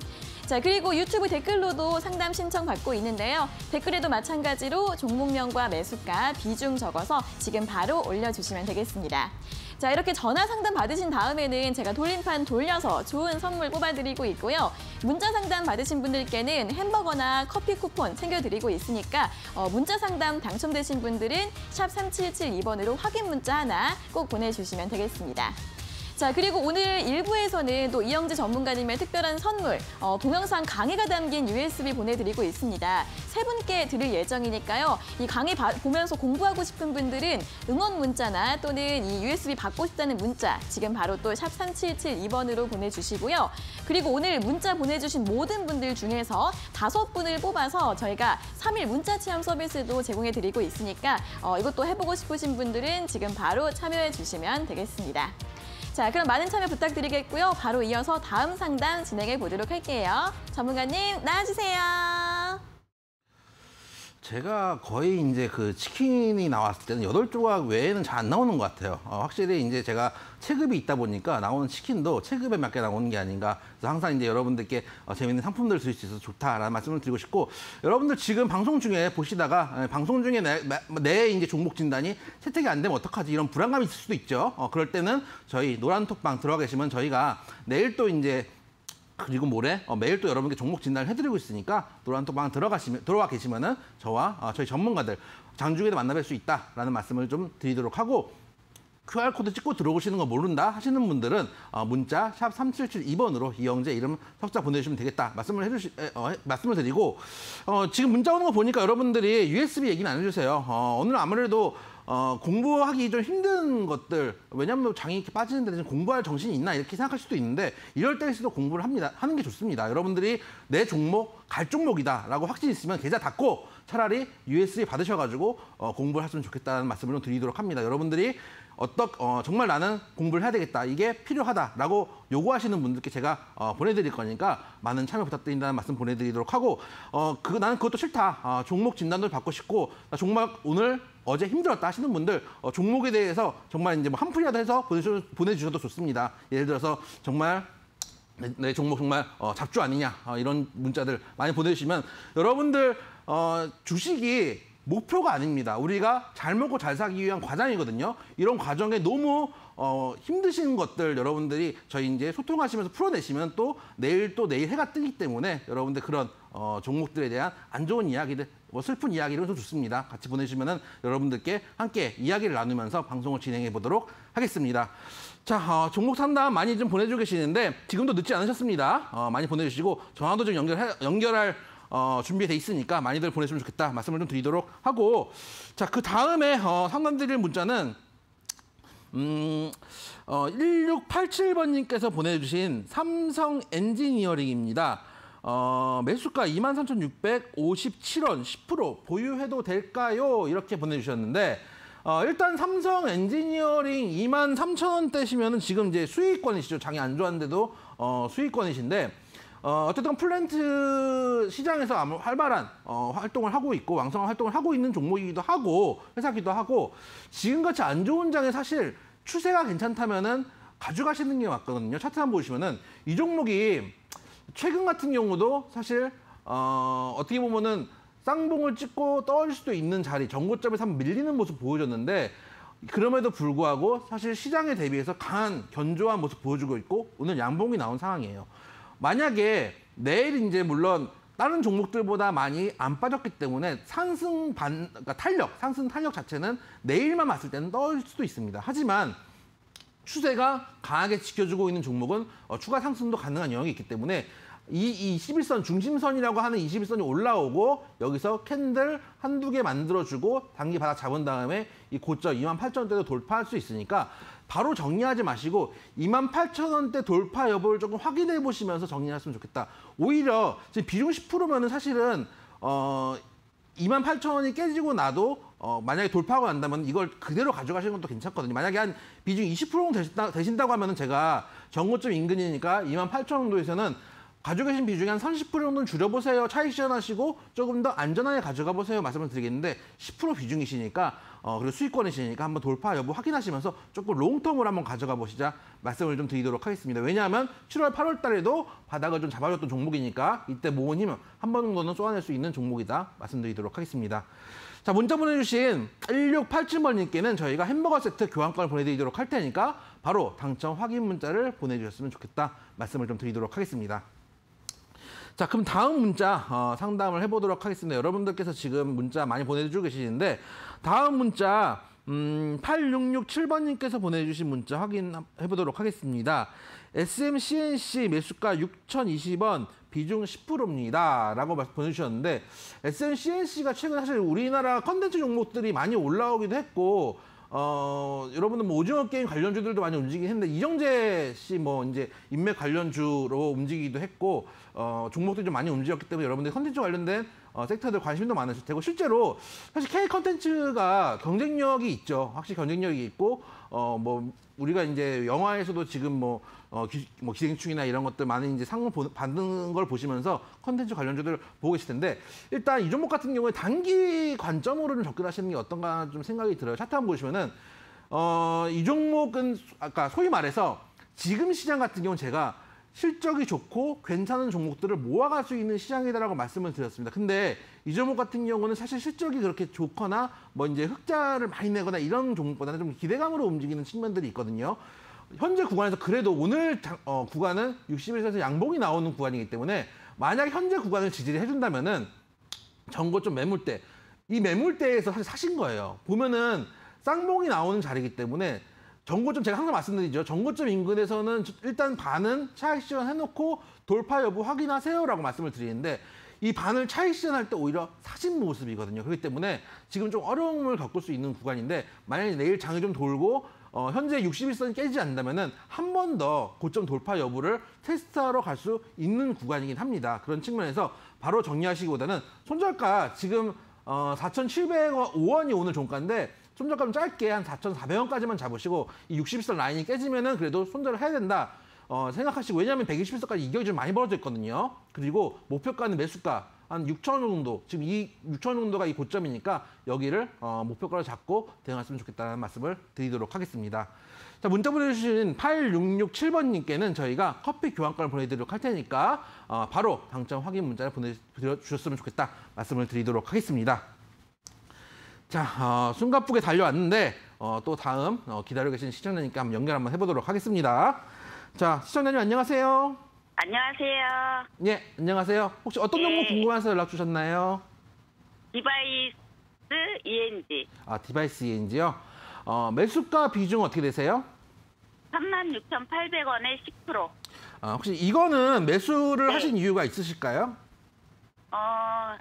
자, 그리고 유튜브 댓글로도 상담 신청 받고 있는데요. 댓글에도 마찬가지로 종목명과 매수가, 비중 적어서 지금 바로 올려주시면 되겠습니다. 자, 이렇게 전화 상담 받으신 다음에는 제가 돌림판 돌려서 좋은 선물 뽑아드리고 있고요. 문자 상담 받으신 분들께는 햄버거나 커피 쿠폰 챙겨드리고 있으니까 어, 문자 상담 당첨되신 분들은 샵 삼칠칠이 번으로 확인 문자 하나 꼭 보내주시면 되겠습니다. 자, 그리고 오늘 일 부에서는 또 이영재 전문가님의 특별한 선물, 어, 동영상 강의가 담긴 유에스비 보내드리고 있습니다. 세 분께 드릴 예정이니까요. 이 강의 바, 보면서 공부하고 싶은 분들은 응원 문자나 또는 이 유에스비 받고 싶다는 문자 지금 바로 또 샵 삼칠칠이 번으로 보내주시고요. 그리고 오늘 문자 보내주신 모든 분들 중에서 다섯 분을 뽑아서 저희가 삼 일 문자 체험 서비스도 제공해드리고 있으니까 어, 이것도 해보고 싶으신 분들은 지금 바로 참여해 주시면 되겠습니다. 자, 그럼 많은 참여 부탁드리겠고요. 바로 이어서 다음 상담 진행해 보도록 할게요. 전문가님, 나와주세요. 제가 거의 이제 그 치킨이 나왔을 때는 여덟 조각 외에는 잘 안 나오는 것 같아요. 어, 확실히 이제 제가 체급이 있다 보니까 나오는 치킨도 체급에 맞게 나오는 게 아닌가. 그래서 항상 이제 여러분들께 어, 재밌는 상품들 드실 수 있어서 좋다라는 말씀을 드리고 싶고, 여러분들 지금 방송 중에 보시다가 방송 중에 내, 내 이제 종목 진단이 채택이 안 되면 어떡하지? 이런 불안감이 있을 수도 있죠. 어, 그럴 때는 저희 노란톡방 들어와 계시면 저희가 내일 또 이제 그리고 모레 어, 매일 또 여러분께 종목 진단을 해드리고 있으니까 노란톡방 들어가시면 들어와 계시면은 저와 어, 저희 전문가들 장중에도 만나뵐 수 있다라는 말씀을 좀 드리도록 하고, 큐알코드 찍고 들어오시는 거 모른다 하시는 분들은 어, 문자 샵 삼칠칠이 번으로 이영재 이름 석자 보내주시면 되겠다 말씀을 해주시 어, 말씀을 드리고, 어, 지금 문자 오는 거 보니까 여러분들이 유에스비 얘기는 안 해주세요. 어, 오늘 아무래도 어, 공부하기 좀 힘든 것들, 왜냐하면 장이 이렇게 빠지는데 지금 공부할 정신이 있나 이렇게 생각할 수도 있는데, 이럴 때일수록 공부를 합니다 하는 게 좋습니다. 여러분들이 내 종목 갈 종목이다라고 확신이 있으면 계좌 닫고 차라리 유에스비 받으셔가지고 어, 공부를 하시면 좋겠다는 말씀을 드리도록 합니다. 여러분들이 어떠, 어, 정말 나는 공부를 해야 되겠다, 이게 필요하다라고 요구하시는 분들께 제가 어, 보내드릴 거니까 많은 참여 부탁드린다는 말씀 보내드리도록 하고, 어, 그, 나는 그것도 싫다, 어, 종목 진단도 받고 싶고, 나 정말 오늘 어제 힘들었다 하시는 분들 어, 종목에 대해서 정말 이제 뭐 한 푼이라도 해서 보내주, 보내주셔도 좋습니다. 예를 들어서 정말 내, 내 종목 정말 어, 잡주 아니냐, 어, 이런 문자들 많이 보내주시면, 여러분들 어, 주식이 목표가 아닙니다. 우리가 잘 먹고 잘 사기 위한 과정이거든요. 이런 과정에 너무 어, 힘드신 것들 여러분들이 저희 이제 소통하시면서 풀어내시면 또 내일 또 내일 해가 뜨기 때문에 여러분들 그런 어, 종목들에 대한 안 좋은 이야기들, 뭐 슬픈 이야기 이런 거 좋습니다. 같이 보내시면은 여러분들께 함께 이야기를 나누면서 방송을 진행해 보도록 하겠습니다. 자, 어, 종목 상담 많이 좀 보내주고 계시는데 지금도 늦지 않으셨습니다. 어, 많이 보내주시고 전화도 좀 연결해, 연결할 어, 준비돼 있으니까 많이들 보내주면 좋겠다 말씀을 좀 드리도록 하고, 자, 그 다음에 어, 상담드릴 문자는 음, 어, 일육팔칠 번님께서 보내주신 삼성엔지니어링입니다. 어, 매수가 이만 삼천육백오십칠 원 십 퍼센트 보유해도 될까요? 이렇게 보내주셨는데, 어, 일단 삼성 엔지니어링 이만 삼천 원대시면 지금 이제 수익권이시죠. 장이 안 좋았는데도 어, 수익권이신데, 어, 어쨌든 플랜트 시장에서 아무 활발한 어, 활동을 하고 있고 왕성한 활동을 하고 있는 종목이기도 하고 회사기도 하고, 지금같이 안 좋은 장에 사실 추세가 괜찮다면은 가져가시는 게 맞거든요. 차트 한번 보시면은 이 종목이 최근 같은 경우도 사실 어, 어떻게 보면은 쌍봉을 찍고 떨어질 수도 있는 자리, 전고점에서 한번 밀리는 모습 보여줬는데, 그럼에도 불구하고 사실 시장에 대비해서 강한 견조한 모습 보여주고 있고 오늘 양봉이 나온 상황이에요. 만약에 내일 이제 물론 다른 종목들보다 많이 안 빠졌기 때문에 상승 반, 그러니까 탄력, 상승 탄력 자체는 내일만 봤을 때는 떨어질 수도 있습니다. 하지만 추세가 강하게 지켜주고 있는 종목은 어, 추가 상승도 가능한 영역이 있기 때문에 이 이십일 선 중심선이라고 하는 이십일 선이 올라오고 여기서 캔들 한두 개 만들어주고 단기 바닥 잡은 다음에 이 고점 이만 팔천 원대도 돌파할 수 있으니까 바로 정리하지 마시고 이만 팔천 원대 돌파 여부를 조금 확인해 보시면서 정리하셨으면 좋겠다. 오히려 지금 비중 십 퍼센트면은 사실은 어, 이만 팔천 원이 깨지고 나도 어, 만약에 돌파하고 난다면 이걸 그대로 가져가시는 것도 괜찮거든요. 만약에 한 비중 이십 퍼센트 되신다, 되신다고 하면은 제가 전고점 인근이니까 이만 팔천 원 정도에서는 가지고 계신 비중이 한 삼십 퍼센트 정도는 줄여보세요. 차익 실현하시고 조금 더 안전하게 가져가 보세요 말씀을 드리겠는데, 십 퍼센트 비중이시니까 어, 그리고 수익권이시니까 한번 돌파 여부 확인하시면서 조금 롱텀으로 한번 가져가 보시자 말씀을 좀 드리도록 하겠습니다. 왜냐하면 칠월 팔월 달에도 바닥을 좀 잡아줬던 종목이니까 이때 모은 힘 한 번 정도는 쏘아낼 수 있는 종목이다 말씀드리도록 하겠습니다. 자, 문자 보내주신 일육팔칠 번님께는 저희가 햄버거 세트 교환권을 보내드리도록 할 테니까 바로 당첨 확인 문자를 보내주셨으면 좋겠다 말씀을 좀 드리도록 하겠습니다. 자, 그럼 다음 문자 어, 상담을 해보도록 하겠습니다. 여러분들께서 지금 문자 많이 보내주고 계시는데, 다음 문자 음, 팔육육칠 번님께서 보내주신 문자 확인해보도록 하겠습니다. 에스엠씨&씨 매수가 육천이십 원, 비중 십 퍼센트입니다. 라고 보내주셨는데, 에스엠씨&씨가 최근 사실 우리나라 컨텐츠 종목들이 많이 올라오기도 했고, 어, 여러분들 뭐 오징어 게임 관련주들도 많이 움직이긴 했는데, 이영재 씨 뭐 이제 인맥 관련주로 움직이기도 했고, 어, 종목들이 좀 많이 움직였기 때문에 여러분들 컨텐츠 관련된 어, 섹터들 관심도 많으실 테고, 실제로 사실 K 컨텐츠가 경쟁력이 있죠. 확실히 경쟁력이 있고, 어, 뭐, 우리가 이제 영화에서도 지금 뭐, 어, 기, 뭐 기생충이나 이런 것들 많이 이제 상금 받는 걸 보시면서 컨텐츠 관련주들 보고 계실 텐데, 일단 이 종목 같은 경우에 단기 관점으로 좀 접근하시는 게 어떤가 좀 생각이 들어요. 차트 한번 보시면은, 어, 이 종목은 아까 소위 말해서 지금 시장 같은 경우는 제가 실적이 좋고 괜찮은 종목들을 모아갈 수 있는 시장이다라고 말씀을 드렸습니다. 근데 이 종목 같은 경우는 사실 실적이 그렇게 좋거나 뭐 이제 흑자를 많이 내거나 이런 종목보다는 좀 기대감으로 움직이는 측면들이 있거든요. 현재 구간에서 그래도 오늘 어, 구간은 육십일선에서 양봉이 나오는 구간이기 때문에 만약 현재 구간을 지지를 해준다면은 전고점 매물대, 이 매물대에서 사실 사신 거예요. 보면은 쌍봉이 나오는 자리이기 때문에 전고점, 제가 항상 말씀드리죠. 전고점 인근에서는 일단 반은 차익 실현해놓고 돌파 여부 확인하세요라고 말씀을 드리는데, 이 반을 차익 실현할 때 오히려 사신 모습이거든요. 그렇기 때문에 지금 좀 어려움을 겪을 수 있는 구간인데, 만약에 내일 장이 좀 돌고 어, 현재 육십일선이 깨지지 않는다면 한 번 더 고점 돌파 여부를 테스트하러 갈 수 있는 구간이긴 합니다. 그런 측면에서 바로 정리하시기보다는 손절가 지금 어, 사천칠백오원이 오늘 종가인데 손절가는 짧게 한 사천사백원까지만 잡으시고, 이 육십일선 라인이 깨지면은 그래도 손절을 해야 된다 어, 생각하시고, 왜냐하면 백이십일선까지 이격이 좀 많이 벌어져 있거든요. 그리고 목표가는 매수가 한 육천원 정도, 지금 이 육천원 정도가 이 고점이니까 여기를 어, 목표가로 잡고 대응하시면 좋겠다는 말씀을 드리도록 하겠습니다. 자, 문자 보내주신 팔육육칠번님께는 저희가 커피 교환권을 보내드리도록 할 테니까 어, 바로 당첨 확인 문자를 보내주셨으면 좋겠다 말씀을 드리도록 하겠습니다. 자, 어, 숨가쁘게 달려왔는데 어, 또 다음 어, 기다리고 계신 시청자님께 한번 연결 한번 해보도록 하겠습니다. 자, 시청자님 안녕하세요. 안녕하세요. 예, 안녕하세요. 혹시 어떤 종목 예. 궁금해서 연락 주셨나요? 디바이스이엔지. 아, 디바이스이엔지요? 어, 매수가 비중 어떻게 되세요? 삼만육천팔백원에 십 퍼센트. 아, 혹시 이거는 매수를 네. 하신 이유가 있으실까요? 어,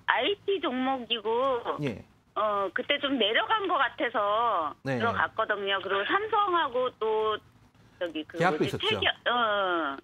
아이티 종목이고. 예. 어, 그때 좀 내려간 것 같아서 네. 들어갔거든요. 그리고 삼성하고 또 저기 그 계약도 있었죠. 태기... 어.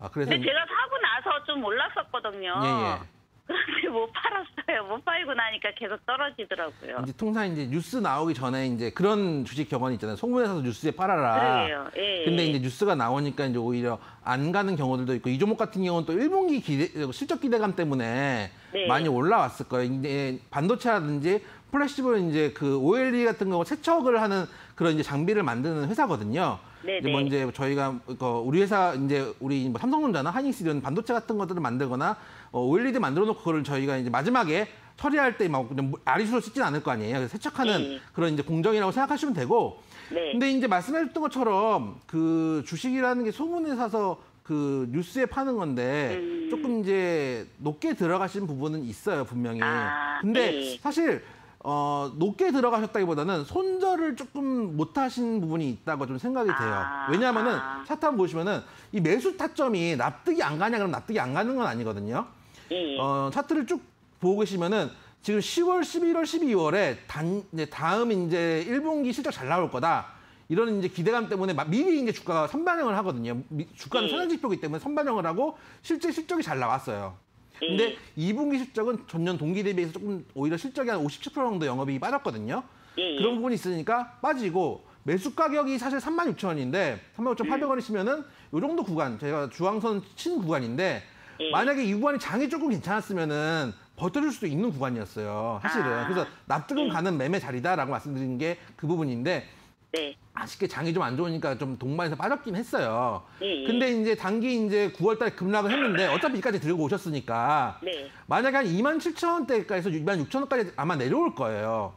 아, 그래서 근데 제가 사고 나서 좀 올랐었거든요. 예, 예. 그런데 못 팔았어요. 못 팔고 나니까 계속 떨어지더라고요. 이제 통상 이제 뉴스 나오기 전에 이제 그런 주식 격언이 있잖아요. 소문에 사서 뉴스에 팔아라. 그래요. 예, 근데 이제 뉴스가 나오니까 이제 오히려 안 가는 경우들도 있고, 이 종목 같은 경우는 또 일 분기 기대, 실적 기대감 때문에 네. 많이 올라왔을 거예요. 이제 반도체라든지 플래시블 이제 그 오엘이디 같은 경우 세척을 하는 그런 이제 장비를 만드는 회사거든요. 네. 뭐 이제 저희가 우리 회사 이제 우리 뭐 삼성전자나 하이닉스 이런 반도체 같은 것들을 만들거나 오엘이디 만들어 놓고 그걸 저희가 이제 마지막에 처리할 때 막 아리수로 씻진 않을 거 아니에요. 그래서 세척하는 네. 그런 이제 공정이라고 생각하시면 되고. 네. 근데 이제 말씀해줬던 것처럼 그 주식이라는 게 소문에 사서 그 뉴스에 파는 건데 음. 조금 이제 높게 들어가신 부분은 있어요, 분명히. 아, 근데 네. 사실. 어, 높게 들어가셨다기보다는 손절을 조금 못하신 부분이 있다고 좀 생각이 돼요. 아 왜냐하면은 차트 한번 보시면은 이 매수 타점이 납득이 안 가냐 그럼 납득이 안 가는 건 아니거든요. 예. 어, 차트를 쭉 보고 계시면은 지금 시월, 십일월, 십이월에 단, 이제 다음 이제 일 분기 실적 잘 나올 거다. 이런 이제 기대감 때문에 미리 이제 주가가 선반영을 하거든요. 주가는 예. 선행지표이기 때문에 선반영을 하고 실제 실적이 잘 나왔어요. 근데 이 분기 실적은 전년 동기 대비해서 조금 오히려 실적이 한 오십칠 퍼센트 정도 영업이 빠졌거든요. 예예. 그런 부분이 있으니까 빠지고, 매수 가격이 사실 삼만 육천원인데 삼만 오천팔백원이시면은 이 정도 구간, 제가 주황선 친 구간인데 예예. 만약에 이 구간이 장이 조금 괜찮았으면은 버텨줄 수도 있는 구간이었어요. 사실은. 아 그래서 납득은 예. 가는 매매 자리다라고 말씀드린 게 그 부분인데 네. 아쉽게 장이 좀 안 좋으니까 좀 동반해서 빠졌긴 했어요. 네. 근데 이제 단기 이제 구월달에 급락을 했는데 어차피 이까지 들고 오셨으니까 네. 만약에 한 이만 칠천원대에서 이만 육천원까지 아마 내려올 거예요.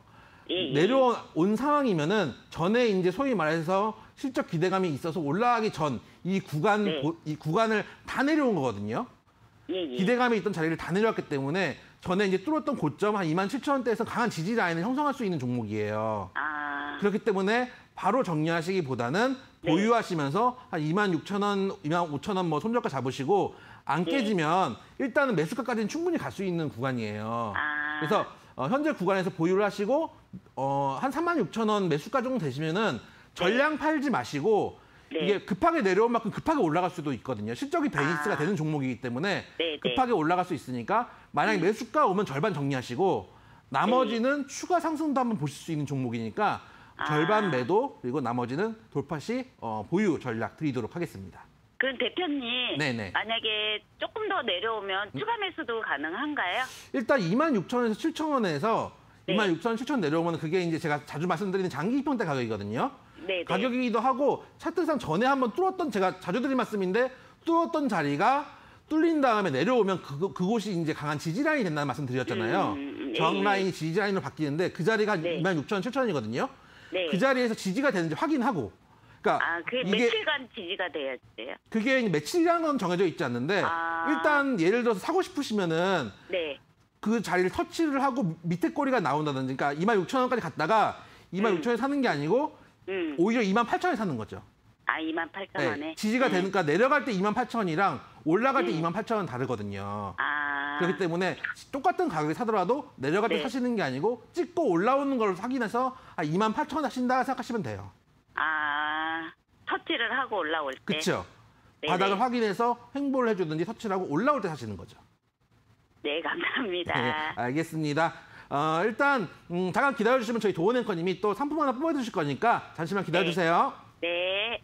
네. 내려온 상황이면은 전에 이제 소위 말해서 실적 기대감이 있어서 올라가기 전 이 구간 네. 이 구간을 다 내려온 거거든요. 네. 기대감이 있던 자리를 다 내려왔기 때문에. 전에 이제 뚫었던 고점 한 이만 칠천원대에서 강한 지지 라인을 형성할 수 있는 종목이에요. 아... 그렇기 때문에 바로 정리하시기보다는 네. 보유하시면서 한 이만 육천원, 이만 오천원 뭐 손절가 잡으시고 안 깨지면 네. 일단은 매수가까지는 충분히 갈 수 있는 구간이에요. 아... 그래서 어, 현재 구간에서 보유를 하시고 어, 한 삼만 육천원 매수가 정도 되시면은 전량 팔지 마시고 네. 이게 급하게 내려온 만큼 급하게 올라갈 수도 있거든요. 실적이 베이스가 아. 되는 종목이기 때문에 네, 급하게 네. 올라갈 수 있으니까 만약에 네. 매수가 오면 절반 정리하시고 나머지는 네. 추가 상승도 한번 보실 수 있는 종목이니까 아. 절반 매도 그리고 나머지는 돌파 시 어, 보유 전략 드리도록 하겠습니다. 그럼 대표님, 네네. 만약에 조금 더 내려오면 추가 매수도 가능한가요? 일단 이만 육천 원에서 칠천 원에서 네. 이만 육천 원, 칠천 원 내려오면 그게 이제 제가 자주 말씀드리는 장기 평대 가격이거든요. 네네. 가격이기도 하고 차트상 전에 한번 뚫었던 제가 자주 드린 말씀인데 뚫었던 자리가 뚫린 다음에 내려오면 그, 그곳이 이제 강한 지지라인이 된다는 말씀 드렸잖아요. 음, 저항라인이 지지라인으로 바뀌는데 그 자리가 네. 이만 육천 원, 칠천 원이거든요. 네. 그 자리에서 지지가 되는지 확인하고 그러니까 아, 그게 이게 며칠간 지지가 돼야 돼요? 그게 며칠간은 정해져 있지 않는데 아... 일단 예를 들어서 사고 싶으시면은 네. 그 자리를 터치를 하고 밑에 꼬리가 나온다든지 그러니까 이만 육천 원까지 갔다가 이만 육천 원에 음. 사는 게 아니고 음. 오히려 이만 팔천 원에 사는 거죠. 아, 이만 팔천 원에? 네, 지지가 음. 되니까 내려갈 때 이만 팔천 원이랑 올라갈 때 음. 이만 팔천 원 다르거든요. 아... 그렇기 때문에 똑같은 가격에 사더라도 내려갈 때 네. 사시는 게 아니고 찍고 올라오는 걸 확인해서 아, 이만 팔천 원 하신다 생각하시면 돼요. 아, 터치를 하고 올라올 때? 그렇죠. 바닥을 확인해서 횡보를 해주든지 터치를 하고 올라올 때 사시는 거죠. 네, 감사합니다. 네, 알겠습니다. 어, 일단 음, 잠깐 기다려주시면 저희 도원 앵커님이 또 상품 하나 뽑아주실 거니까 잠시만 기다려주세요. 네.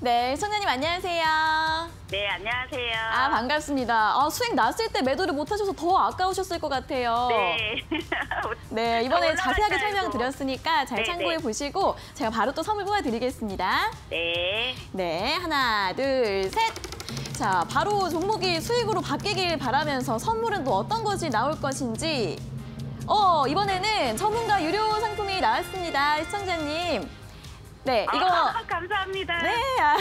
네, 네 소녀님 안녕하세요. 네, 안녕하세요. 아, 반갑습니다. 아, 수익 났을 때 매도를 못하셔서 더 아까우셨을 것 같아요. 네. 네, 이번에 자세하게 설명드렸으니까 잘 네네. 참고해 보시고 제가 바로 또 선물 뽑아드리겠습니다. 네. 네, 하나, 둘, 셋. 자, 바로 종목이 수익으로 바뀌길 바라면서 선물은 또 어떤 것이 나올 것인지. 어, 이번에는 전문가 유료 상품이 나왔습니다, 시청자님. 네, 이거 아, 감사합니다. 네, 아,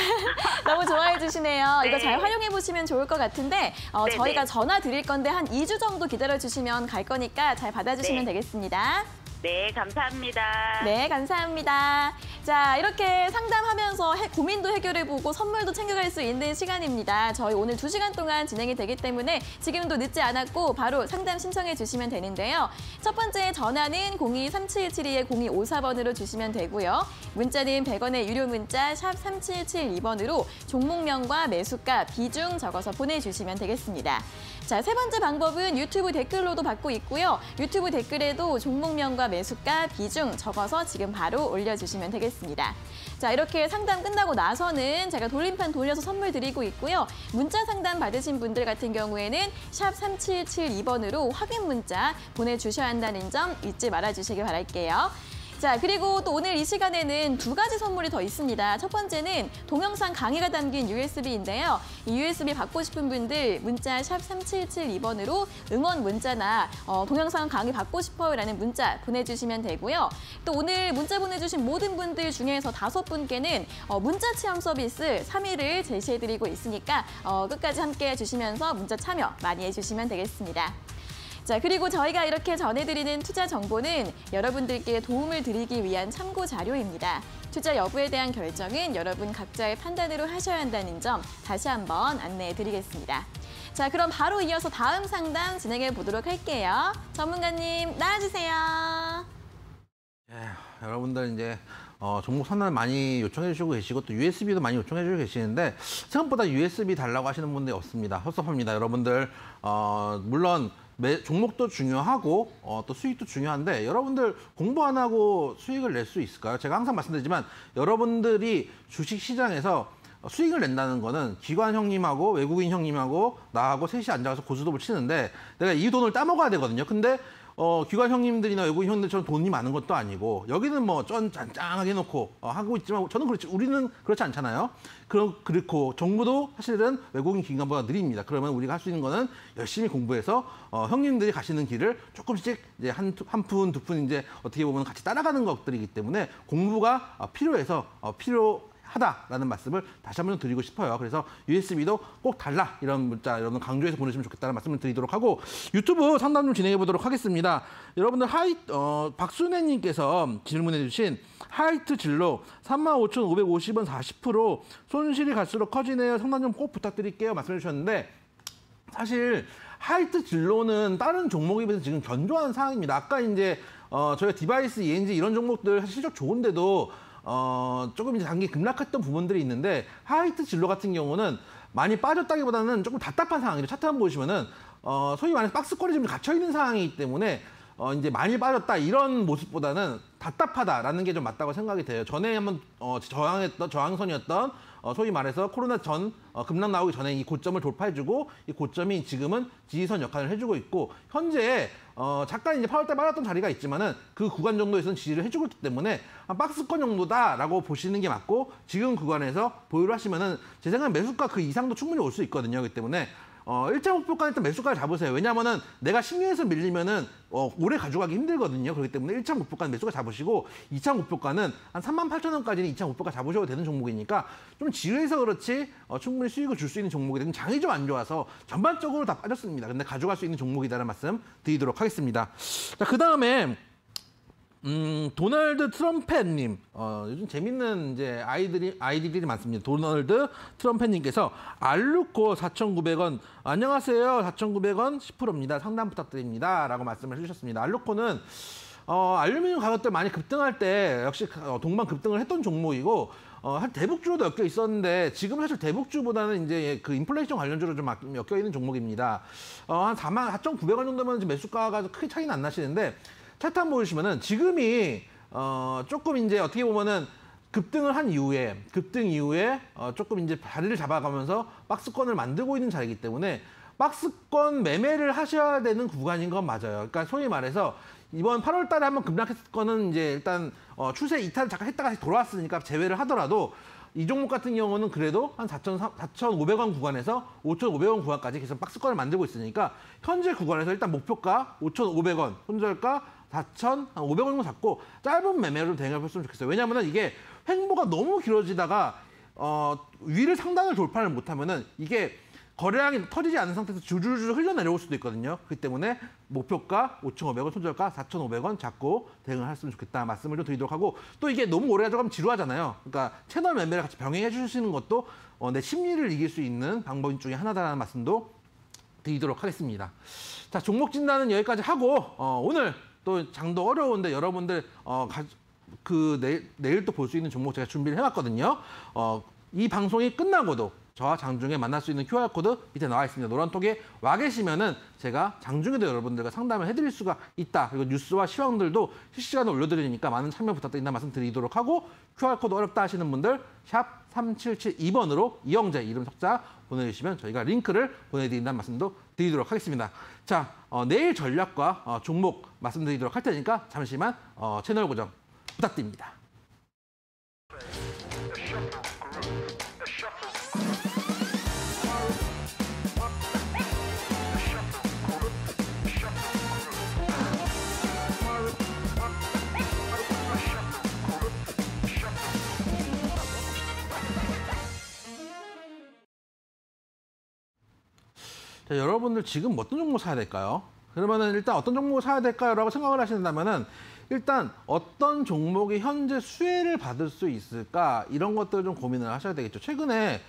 너무 좋아해 주시네요. 네. 이거 잘 활용해 보시면 좋을 것 같은데 어, 저희가 전화 드릴 건데 한 이 주 정도 기다려 주시면 갈 거니까 잘 받아주시면 네. 되겠습니다. 네, 감사합니다. 네, 감사합니다. 자, 이렇게 상담하면서 해, 고민도 해결해보고 선물도 챙겨갈 수 있는 시간입니다. 저희 오늘 두 시간 동안 진행이 되기 때문에 지금도 늦지 않았고 바로 상담 신청해 주시면 되는데요. 첫 번째 전화는 공이 삼칠칠이 공이오사 번으로 주시면 되고요. 문자는 백 원의 유료 문자 샵 삼칠칠이 번으로 종목명과 매수가, 비중 적어서 보내주시면 되겠습니다. 자, 세 번째 방법은 유튜브 댓글로도 받고 있고요. 유튜브 댓글에도 종목명과 매수가, 비중 적어서 지금 바로 올려주시면 되겠습니다. 자, 이렇게 상담 끝나고 나서는 제가 돌림판 돌려서 선물 드리고 있고요. 문자 상담 받으신 분들 같은 경우에는 샵 삼칠칠이 번으로 확인 문자 보내주셔야 한다는 점 잊지 말아주시길 바랄게요. 자, 그리고 또 오늘 이 시간에는 두 가지 선물이 더 있습니다. 첫 번째는 동영상 강의가 담긴 유에스비인데요. 이 유에스비 받고 싶은 분들 문자 샵 삼칠칠이 번으로 응원 문자나 어, 동영상 강의 받고 싶어요라는 문자 보내주시면 되고요. 또 오늘 문자 보내주신 모든 분들 중에서 다섯 분께는 어, 문자 체험 서비스 삼 일을 제시해드리고 있으니까 어, 끝까지 함께 해주시면서 문자 참여 많이 해주시면 되겠습니다. 자, 그리고 저희가 이렇게 전해드리는 투자 정보는 여러분들께 도움을 드리기 위한 참고 자료입니다. 투자 여부에 대한 결정은 여러분 각자의 판단으로 하셔야 한다는 점 다시 한번 안내해드리겠습니다. 자, 그럼 바로 이어서 다음 상담 진행해 보도록 할게요. 전문가님 나와주세요. 예, 여러분들 이제 어, 종목 선물 많이 요청해 주시고 계시고 또 유에스비도 많이 요청해 주시고 계시는데 생각보다 유에스비 달라고 하시는 분들이 없습니다. 섭섭합니다, 여러분들. 어, 물론 매, 종목도 중요하고 어, 또 수익도 중요한데 여러분들 공부 안 하고 수익을 낼 수 있을까요? 제가 항상 말씀드리지만 여러분들이 주식시장에서 수익을 낸다는 거는 기관 형님하고 외국인 형님하고 나하고 셋이 앉아서 고스톱을 치는데 내가 이 돈을 따먹어야 되거든요. 근데 어, 기관 형님들이나 외국인 형님들처럼 돈이 많은 것도 아니고 여기는 뭐 쩐짠짠하게 해놓고 어, 하고 있지만 저는 그렇지 우리는 그렇지 않잖아요. 그럼 그렇고 정부도 사실은 외국인 기관보다 느립니다. 그러면 우리가 할 수 있는 거는 열심히 공부해서 어, 형님들이 가시는 길을 조금씩 이제 한 한 푼 두 푼 이제 어떻게 보면 같이 따라가는 것들이기 때문에 공부가 어, 필요해서 어, 필요. 하다라는 말씀을 다시 한번 드리고 싶어요. 그래서 유에스비도 꼭 달라 이런 문자 여러분 강조해서 보내시면 좋겠다는 말씀을 드리도록 하고 유튜브 상담 좀 진행해 보도록 하겠습니다. 여러분들 하이 어, 박순애님께서 질문해주신 하이트진로 삼만 오천오백오십 원 사십 퍼센트 손실이 갈수록 커지네요. 상담 좀 꼭 부탁드릴게요. 말씀해주셨는데 사실 하이트진로는 다른 종목에 비해서 지금 견조한 상황입니다. 아까 이제 어, 저희 디바이스이엔지 이런 종목들 실적 좋은데도 어, 조금 이제 단기 급락했던 부분들이 있는데 하이트진로 같은 경우는 많이 빠졌다기보다는 조금 답답한 상황이죠. 차트 한번 보시면은 어, 소위 말해서 박스권이 좀 갇혀 있는 상황이기 때문에 어, 이제 많이 빠졌다 이런 모습보다는 답답하다라는 게 좀 맞다고 생각이 돼요. 전에 한번 어, 저항했던 저항선이었던 어, 소위 말해서 코로나 전 어, 급락 나오기 전에 이 고점을 돌파해주고 이 고점이 지금은 지지선 역할을 해주고 있고 현재 어, 잠깐 이제 팔월달 빠졌던 자리가 있지만은 그 구간 정도에서는 지지를 해주고 있기 때문에 한 박스권 정도다라고 보시는 게 맞고 지금 구간에서 보유를 하시면은 제 생각엔 매수가 그 이상도 충분히 올 수 있거든요. 그렇기 때문에 어, 일차 목표가는 일단 매수가를 잡으세요. 왜냐면은 내가 십리에서 밀리면은 어, 오래 가져가기 힘들거든요. 그렇기 때문에 일차 목표가는 매수가 잡으시고 이차 목표가는 한 삼만 팔천 원까지는 이차 목표가 잡으셔도 되는 종목이니까 좀 지루해서 그렇지 어, 충분히 수익을 줄 수 있는 종목이거든요. 장이 좀 안 좋아서 전반적으로 다 빠졌습니다. 근데 가져갈 수 있는 종목이다라는 말씀 드리도록 하겠습니다. 자, 그 다음에 음, 도널드 트럼펫님, 어, 요즘 재밌는 이제 아이들이, 아이디들이 많습니다. 도널드 트럼펫님께서 알루코 사천구백 원, 안녕하세요. 사천구백 원 십 퍼센트입니다. 상담 부탁드립니다. 라고 말씀을 해주셨습니다. 알루코는, 어, 알루미늄 가격들 많이 급등할 때 역시 동반 급등을 했던 종목이고, 어, 대북주로도 엮여 있었는데 지금 사실 대북주보다는 이제 그 인플레이션 관련주로 좀 엮여 있는 종목입니다. 어, 한 사만 사천구백 원 정도면 이제 매수가가 크게 차이는 안 나시는데, 차트 한번 보시면은 지금이 어 조금 이제 어떻게 보면은 급등을 한 이후에 급등 이후에 어 조금 이제 자리를 잡아가면서 박스권을 만들고 있는 자리이기 때문에 박스권 매매를 하셔야 되는 구간인 건 맞아요. 그러니까 소위 말해서 이번 팔월달에 한번 급락했을 거는 이제 일단 어 추세 이탈을 잠깐 했다가 다시 돌아왔으니까 제외를 하더라도. 이 종목 같은 경우는 그래도 한 사천오백 원 구간에서 오천오백 원 구간까지 계속 박스권을 만들고 있으니까 현재 구간에서 일단 목표가 오천오백 원, 손절가 사천오백 원 정도 잡고 짧은 매매로 대응해보셨으면 좋겠어요. 왜냐하면 이게 횡보가 너무 길어지다가 어, 위를 상단을 돌파를 못하면은 이게 거래량이 터지지 않은 상태에서 줄줄줄 흘러내려올 수도 있거든요. 그렇기 때문에 목표가 오천오백 원, 손절가 사천오백 원 잡고 대응을 했으면 좋겠다 말씀을 좀 드리도록 하고 또 이게 너무 오래 가져가면 지루하잖아요. 그러니까 채널 매매를 같이 병행해 주시는 것도 어, 내 심리를 이길 수 있는 방법 중에 하나다라는 말씀도 드리도록 하겠습니다. 자, 종목 진단은 여기까지 하고 어, 오늘 또 장도 어려운데 여러분들 어, 가, 그 내일, 내일 또 볼 수 있는 종목 제가 준비를 해놨거든요. 어, 이 방송이 끝나고도 저와 장중에 만날 수 있는 큐알코드 밑에 나와 있습니다. 노란톡에 와 계시면은 제가 장중에도 여러분들과 상담을 해드릴 수가 있다. 그리고 뉴스와 시황들도 실시간으로 올려드리니까 많은 참여 부탁드린다는 말씀 드리도록 하고 큐알코드 어렵다 하시는 분들 샵 삼칠칠이 번으로 이영재 이름 석자 보내주시면 저희가 링크를 보내드린다는 말씀도 드리도록 하겠습니다. 자, 어, 내일 전략과 어, 종목 말씀드리도록 할 테니까 잠시만 어, 채널 고정 부탁드립니다. 자, 여러분들 지금 어떤 종목 사야 될까요? 그러면은 일단 어떤 종목을 사야 될까요라고 생각을 하신다면은 일단 어떤 종목이 현재 수혜를 받을 수 있을까 이런 것들을 좀 고민을 하셔야 되겠죠. 최근에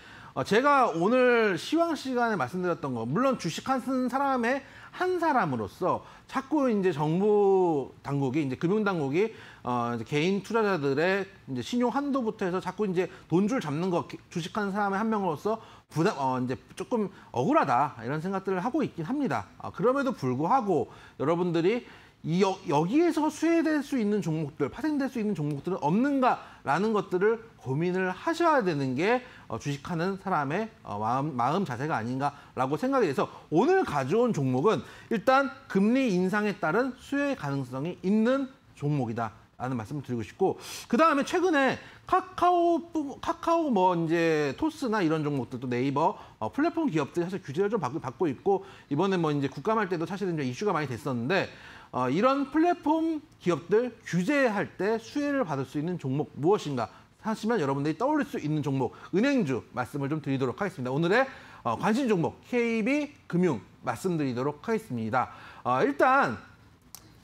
제가 오늘 시황 시간에 말씀드렸던 거 물론 주식하는 사람의 한 사람으로서 자꾸 이제 정부 당국이 이제 금융 당국이 어 이제 개인 투자자들의 이제 신용 한도부터 해서 자꾸 이제 돈줄 잡는 거 주식하는 사람의 한 명으로서 부담 어 이제 조금 억울하다 이런 생각들을 하고 있긴 합니다. 어, 그럼에도 불구하고 여러분들이 이 여, 여기에서 수혜될 수 있는 종목들, 파생될 수 있는 종목들은 없는가라는 것들을 고민을 하셔야 되는 게 어, 주식하는 사람의 어, 마음, 마음 자세가 아닌가라고 생각이 돼서 오늘 가져온 종목은 일단 금리 인상에 따른 수혜 가능성이 있는 종목이다. 라는 말씀을 드리고 싶고 그 다음에 최근에 카카오 카카오 뭐 이제 토스나 이런 종목들도 네이버 어, 플랫폼 기업들이 사실 규제를 좀 받고, 받고 있고 이번에 뭐 이제 국감할 때도 사실은 이슈가 많이 됐었는데 어, 이런 플랫폼 기업들 규제할 때 수혜를 받을 수 있는 종목 무엇인가 하시면 여러분들이 떠올릴 수 있는 종목 은행주 말씀을 좀 드리도록 하겠습니다. 오늘의 어, 관심 종목 케이비금융 말씀드리도록 하겠습니다. 어, 일단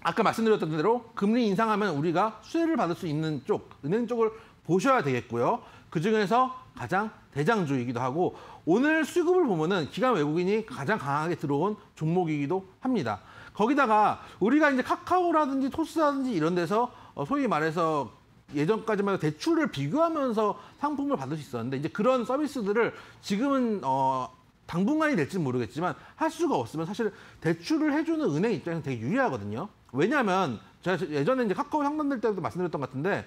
아까 말씀드렸던 대로 금리 인상하면 우리가 수혜를 받을 수 있는 쪽, 은행 쪽을 보셔야 되겠고요. 그중에서 가장 대장주이기도 하고 오늘 수급을 보면은 기관 외국인이 가장 강하게 들어온 종목이기도 합니다. 거기다가 우리가 이제 카카오라든지 토스라든지 이런 데서 소위 말해서 예전까지만 해도 대출을 비교하면서 상품을 받을 수 있었는데 이제 그런 서비스들을 지금은 어, 당분간이 될지는 모르겠지만 할 수가 없으면 사실 대출을 해주는 은행 입장에서는 되게 유리하거든요. 왜냐하면 제가 예전에 이제 카카오 상담될 때도 말씀드렸던 것 같은데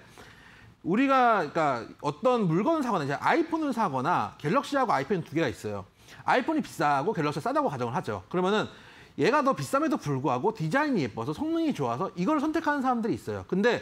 우리가 그러니까 어떤 물건을 사거나 이제 아이폰을 사거나 갤럭시하고 아이폰이 두 개가 있어요. 아이폰이 비싸고 갤럭시가 싸다고 가정을 하죠. 그러면은 얘가 더 비쌈에도 불구하고 디자인이 예뻐서 성능이 좋아서 이걸 선택하는 사람들이 있어요. 근데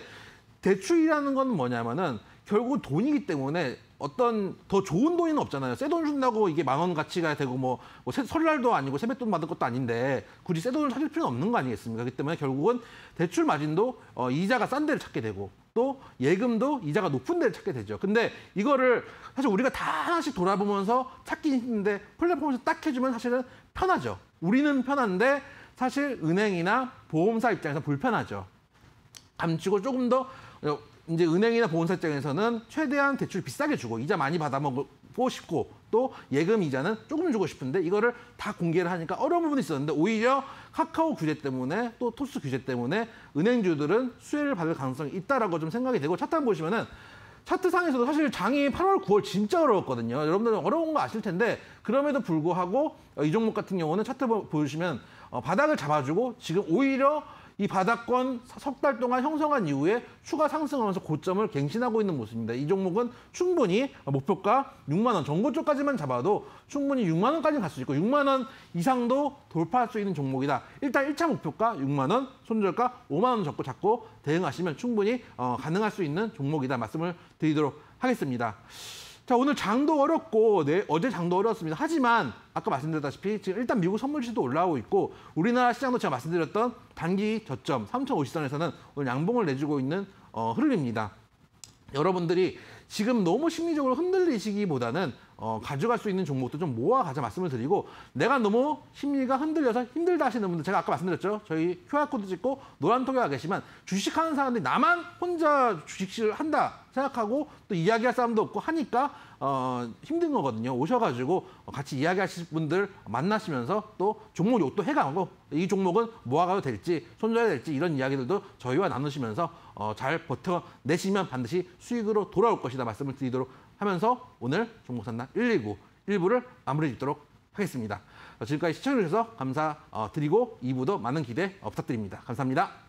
대출이라는 건 뭐냐면은 결국 돈이기 때문에 어떤 더 좋은 돈은 없잖아요. 새 돈 준다고 이게 만 원 가치가 되고 뭐, 뭐 세, 설날도 아니고 세뱃돈 받을 것도 아닌데 굳이 새 돈을 찾을 필요는 없는 거 아니겠습니까? 그렇기 때문에 결국은 대출 마진도 어, 이자가 싼 데를 찾게 되고 또 예금도 이자가 높은 데를 찾게 되죠. 근데 이거를 사실 우리가 다 하나씩 돌아보면서 찾긴 힘든데 플랫폼에서 딱 해주면 사실은 편하죠. 우리는 편한데 사실 은행이나 보험사 입장에서 불편하죠. 감치고 조금 더 이제 은행이나 보험사 입장에서는 최대한 대출 비싸게 주고 이자 많이 받아먹고 싶고 또 예금 이자는 조금 주고 싶은데 이거를 다 공개를 하니까 어려운 부분이 있었는데 오히려 카카오 규제 때문에 또 토스 규제 때문에 은행주들은 수혜를 받을 가능성이 있다라고 좀 생각이 되고 차트 한번 보시면은 차트상에서도 사실 장이 팔월, 구월 진짜 어려웠거든요. 여러분들은 어려운 거 아실 텐데 그럼에도 불구하고 이 종목 같은 경우는 차트 보시면 바닥을 잡아주고 지금 오히려 이 바닥권 석 달 동안 형성한 이후에 추가 상승하면서 고점을 갱신하고 있는 모습입니다. 이 종목은 충분히 목표가 육만 원, 전고 쪽까지만 잡아도 충분히 육만 원까지 갈 수 있고 육만 원 이상도 돌파할 수 있는 종목이다. 일단 일 차 목표가 육만 원, 손절가 오만 원 잡고 잡고 대응하시면 충분히 어, 가능할 수 있는 종목이다. 말씀을 드리도록 하겠습니다. 자, 오늘 장도 어렵고 네, 어제 장도 어려웠습니다. 하지만 아까 말씀드렸다시피 지금 일단 미국 선물 시도 올라오고 있고 우리나라 시장도 제가 말씀드렸던 단기 저점 삼천오십 선에서는 오늘 양봉을 내주고 있는 어, 흐름입니다. 여러분들이 지금 너무 심리적으로 흔들리시기보다는 어, 가져갈 수 있는 종목도 좀 모아가자 말씀을 드리고 내가 너무 심리가 흔들려서 힘들다 하시는 분들 제가 아까 말씀드렸죠. 저희 큐알코드 찍고 노란 통역가 계시면 주식하는 사람들이 나만 혼자 주식을 한다 생각하고 또 이야기할 사람도 없고 하니까 어, 힘든 거거든요. 오셔가지고 같이 이야기하실 분들 만나시면서 또 종목 욕도 해가고 이 종목은 모아가도 될지 손절해야 될지 이런 이야기들도 저희와 나누시면서 어, 잘 버텨내시면 반드시 수익으로 돌아올 것이다 말씀을 드리도록 하면서 오늘 종목상담 일일구 일 부를 마무리 짓도록 하겠습니다. 지금까지 시청해주셔서 감사드리고 이 부도 많은 기대 부탁드립니다. 감사합니다.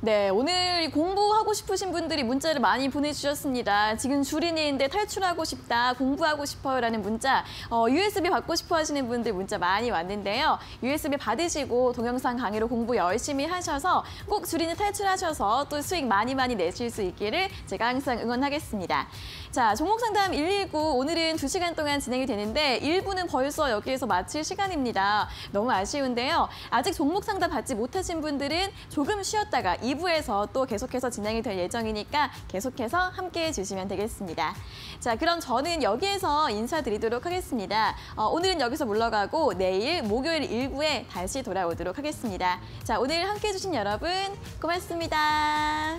네, 오늘 공부하고 싶으신 분들이 문자를 많이 보내주셨습니다. 지금 주린이인데 탈출하고 싶다, 공부하고 싶어요라는 문자, 어, 유에스비 받고 싶어 하시는 분들 문자 많이 왔는데요. 유에스비 받으시고 동영상 강의로 공부 열심히 하셔서 꼭 주린이 탈출하셔서 또 수익 많이 많이 내실 수 있기를 제가 항상 응원하겠습니다. 자, 종목상담 일일구 오늘은 두 시간 동안 진행이 되는데 일 부는 벌써 여기에서 마칠 시간입니다. 너무 아쉬운데요. 아직 종목상담 받지 못하신 분들은 조금 쉬었다가 이 부에서 또 계속해서 진행이 될 예정이니까 계속해서 함께해 주시면 되겠습니다. 자, 그럼 저는 여기에서 인사드리도록 하겠습니다. 어, 오늘은 여기서 물러가고 내일 목요일 일부에 다시 돌아오도록 하겠습니다. 자, 오늘 함께해 주신 여러분 고맙습니다.